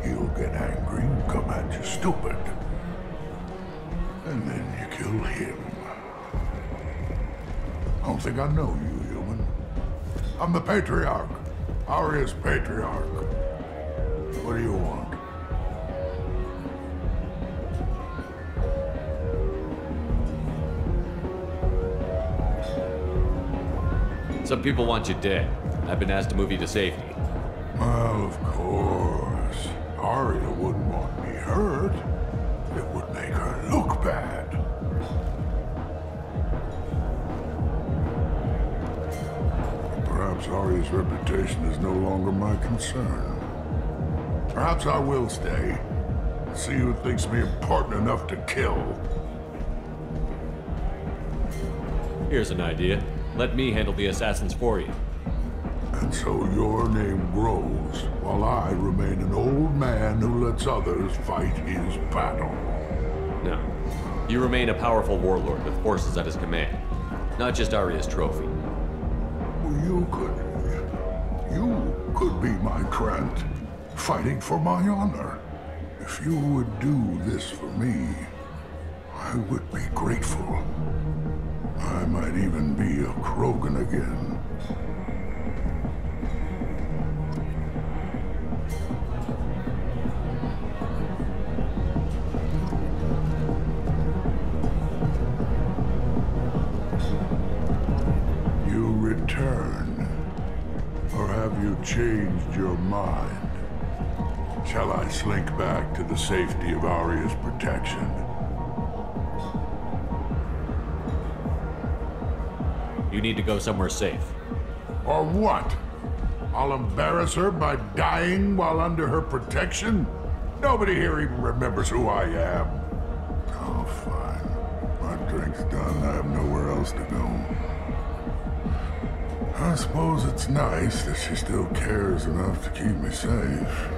You get angry and come at you stupid. And then you kill him. I don't think I know you, human. I'm the Patriarch. Aria's Patriarch. What do you want? Some people want you dead. I've been asked to move you to safety. Well, of course. Aria wouldn't want me hurt. It would make her look bad. Perhaps Aria's reputation is no longer my concern. Perhaps I will stay. See who thinks me important enough to kill. Here's an idea. Let me handle the assassins for you. And so your name grows, while I remain an old man who lets others fight his battle. No. You remain a powerful warlord with forces at his command. Not just Aria's trophy. Well, you could... You could be my Krant, fighting for my honor. If you would do this for me, I would be grateful. I might even be a Krogan again. You return, or have you changed your mind? Shall I slink back to the safety of Aria's protection? You need to go somewhere safe. Or what? I'll embarrass her by dying while under her protection? Nobody here even remembers who I am. Oh, fine. My drink's done. I have nowhere else to go. I suppose it's nice that she still cares enough to keep me safe.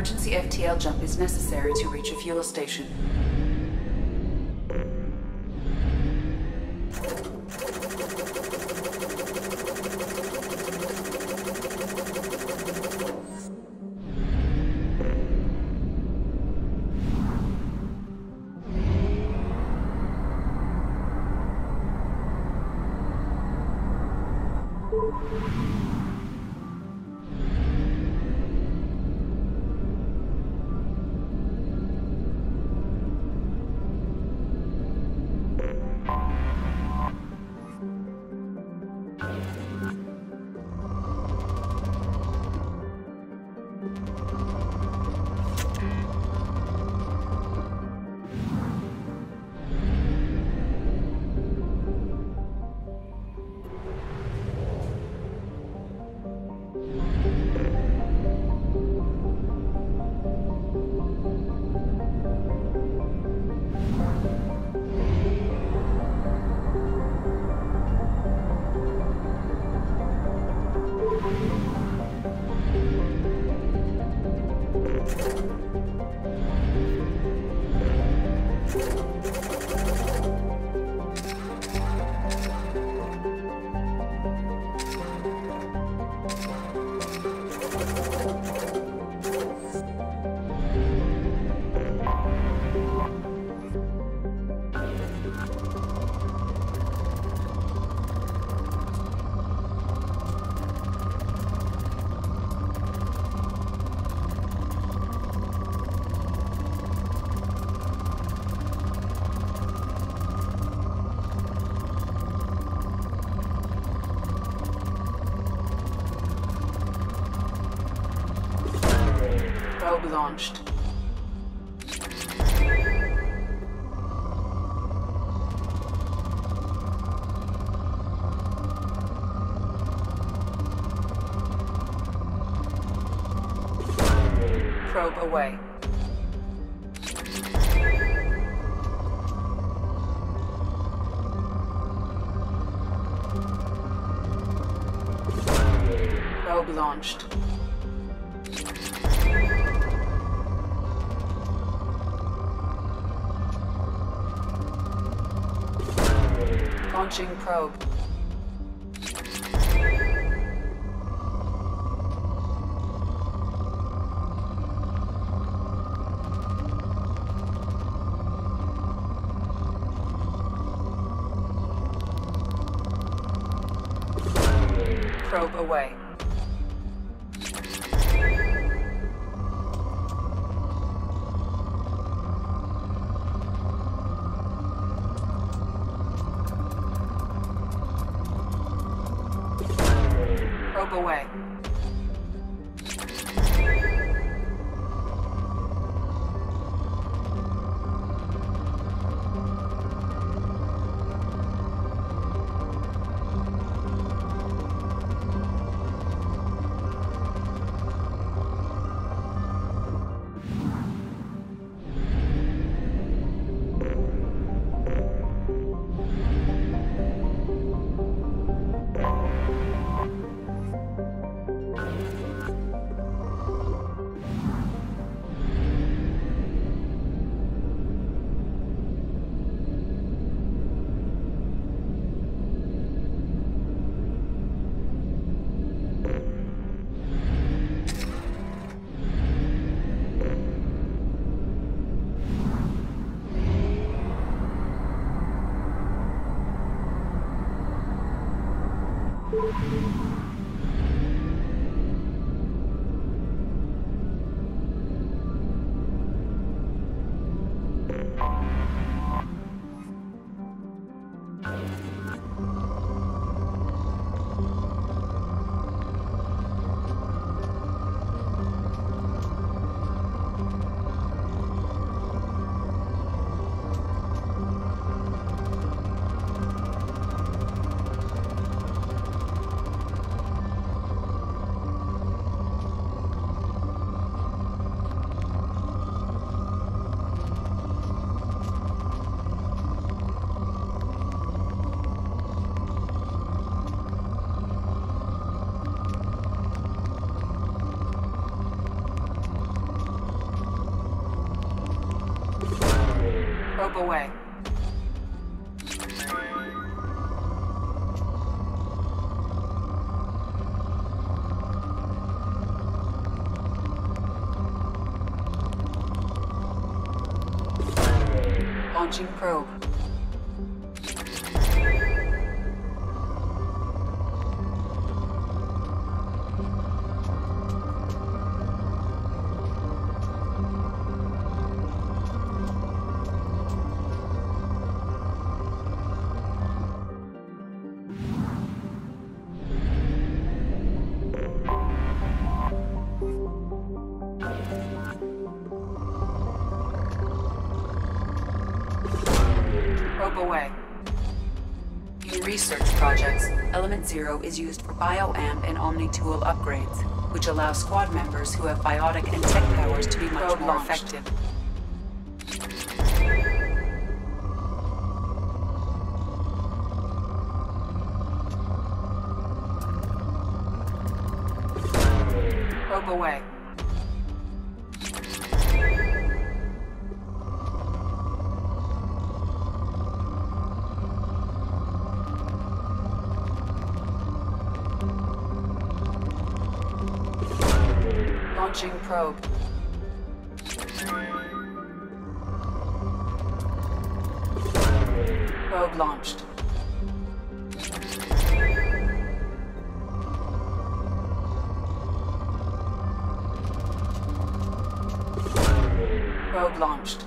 emergency F T L jump is necessary to reach a fuel station. Launched. Probe away. Probe launched. Launching probe. Probe away. Away. Hope away. Launching probe. Zero is used for bioamp and omni-tool upgrades, which allow squad members who have biotic and tech powers to be much Probe more launched. effective. Probe away. Launching probe. Probe launched. Probe launched.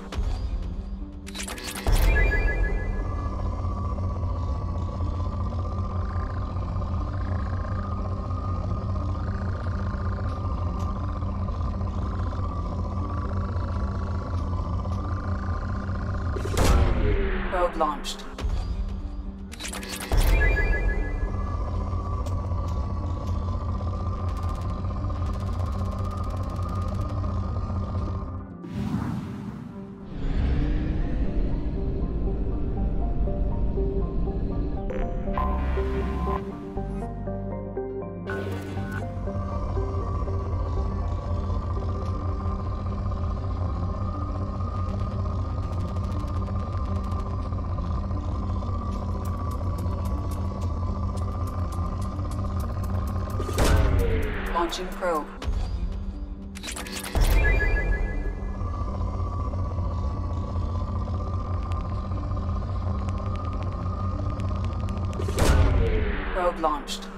Launched. Launching probe. Probe launched.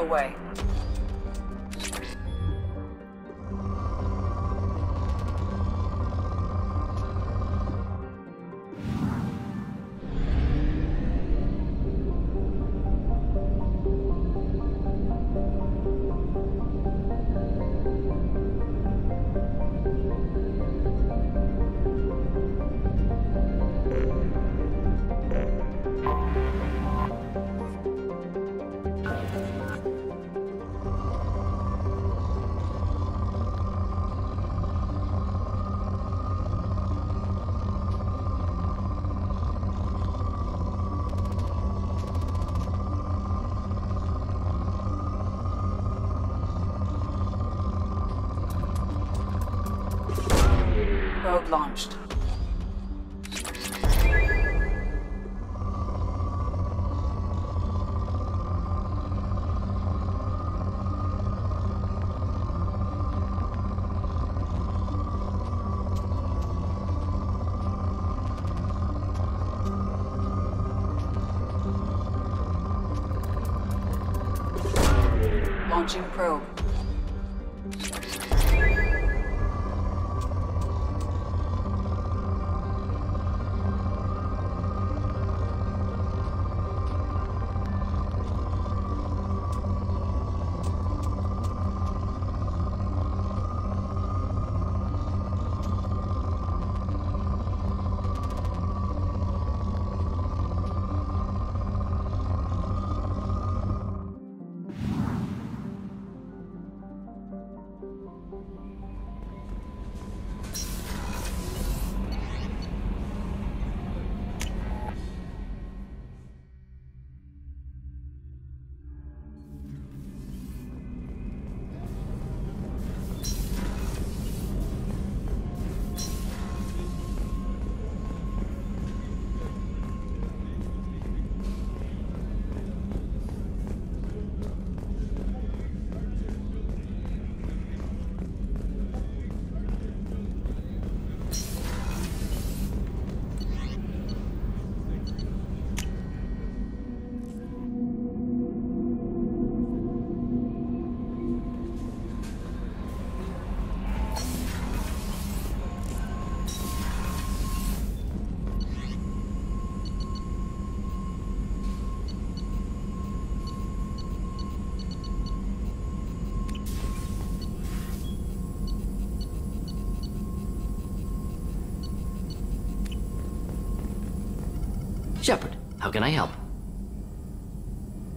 Away. Launched. Launching probe. Shepard, how can I help?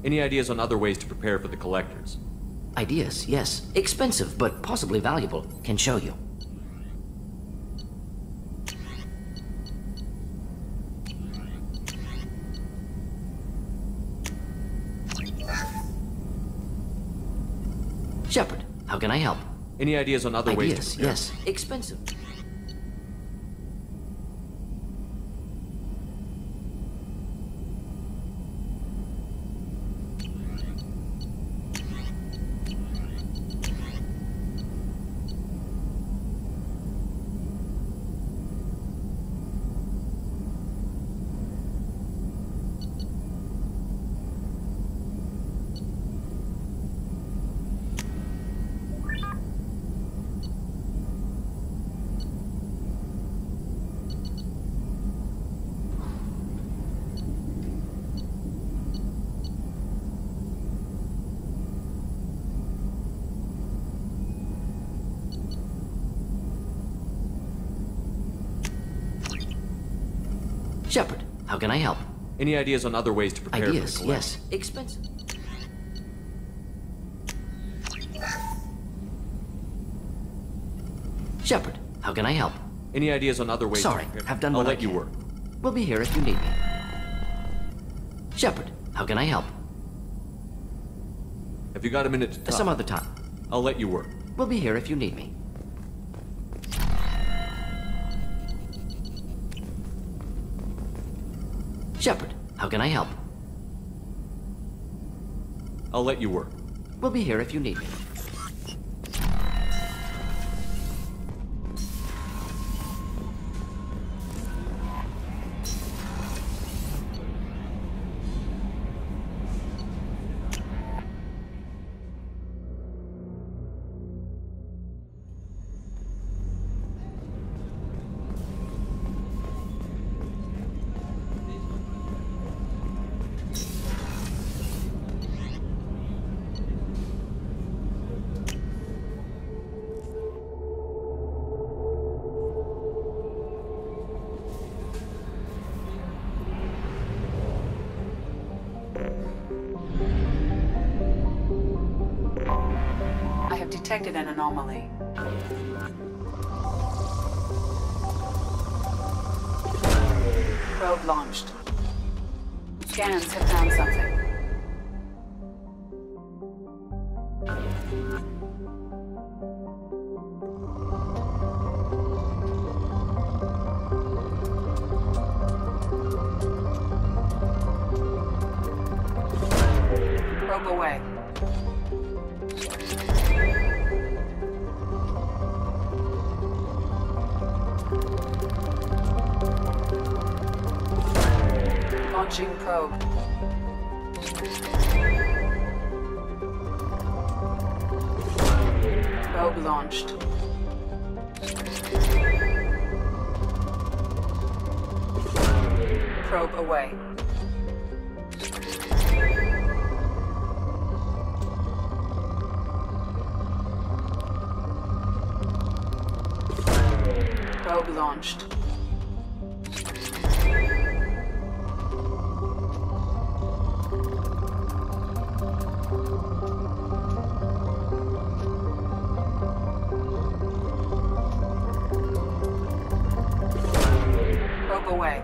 Any ideas on other ways to prepare for the Collectors? Ideas, yes. Expensive, but possibly valuable. Can show you. Shepard, how can I help? Any ideas on other ideas, ways to prepare? Yes. Expensive. Shepard, how can I help? Any ideas on other ways to prepare ideas, for the Collectors? Yes. Expensive. Shepard, how can I help? Any ideas on other ways Sorry, to prepare? Sorry, I've done what I'll let I can. you work. We'll be here if you need me. Shepard, how can I help? Have you got a minute to talk? Some other time. I'll let you work. We'll be here if you need me. Shepard, how can I help? I'll let you work. We'll be here if you need me. Detected an anomaly. Probe launched. Scans have found something. Probe away.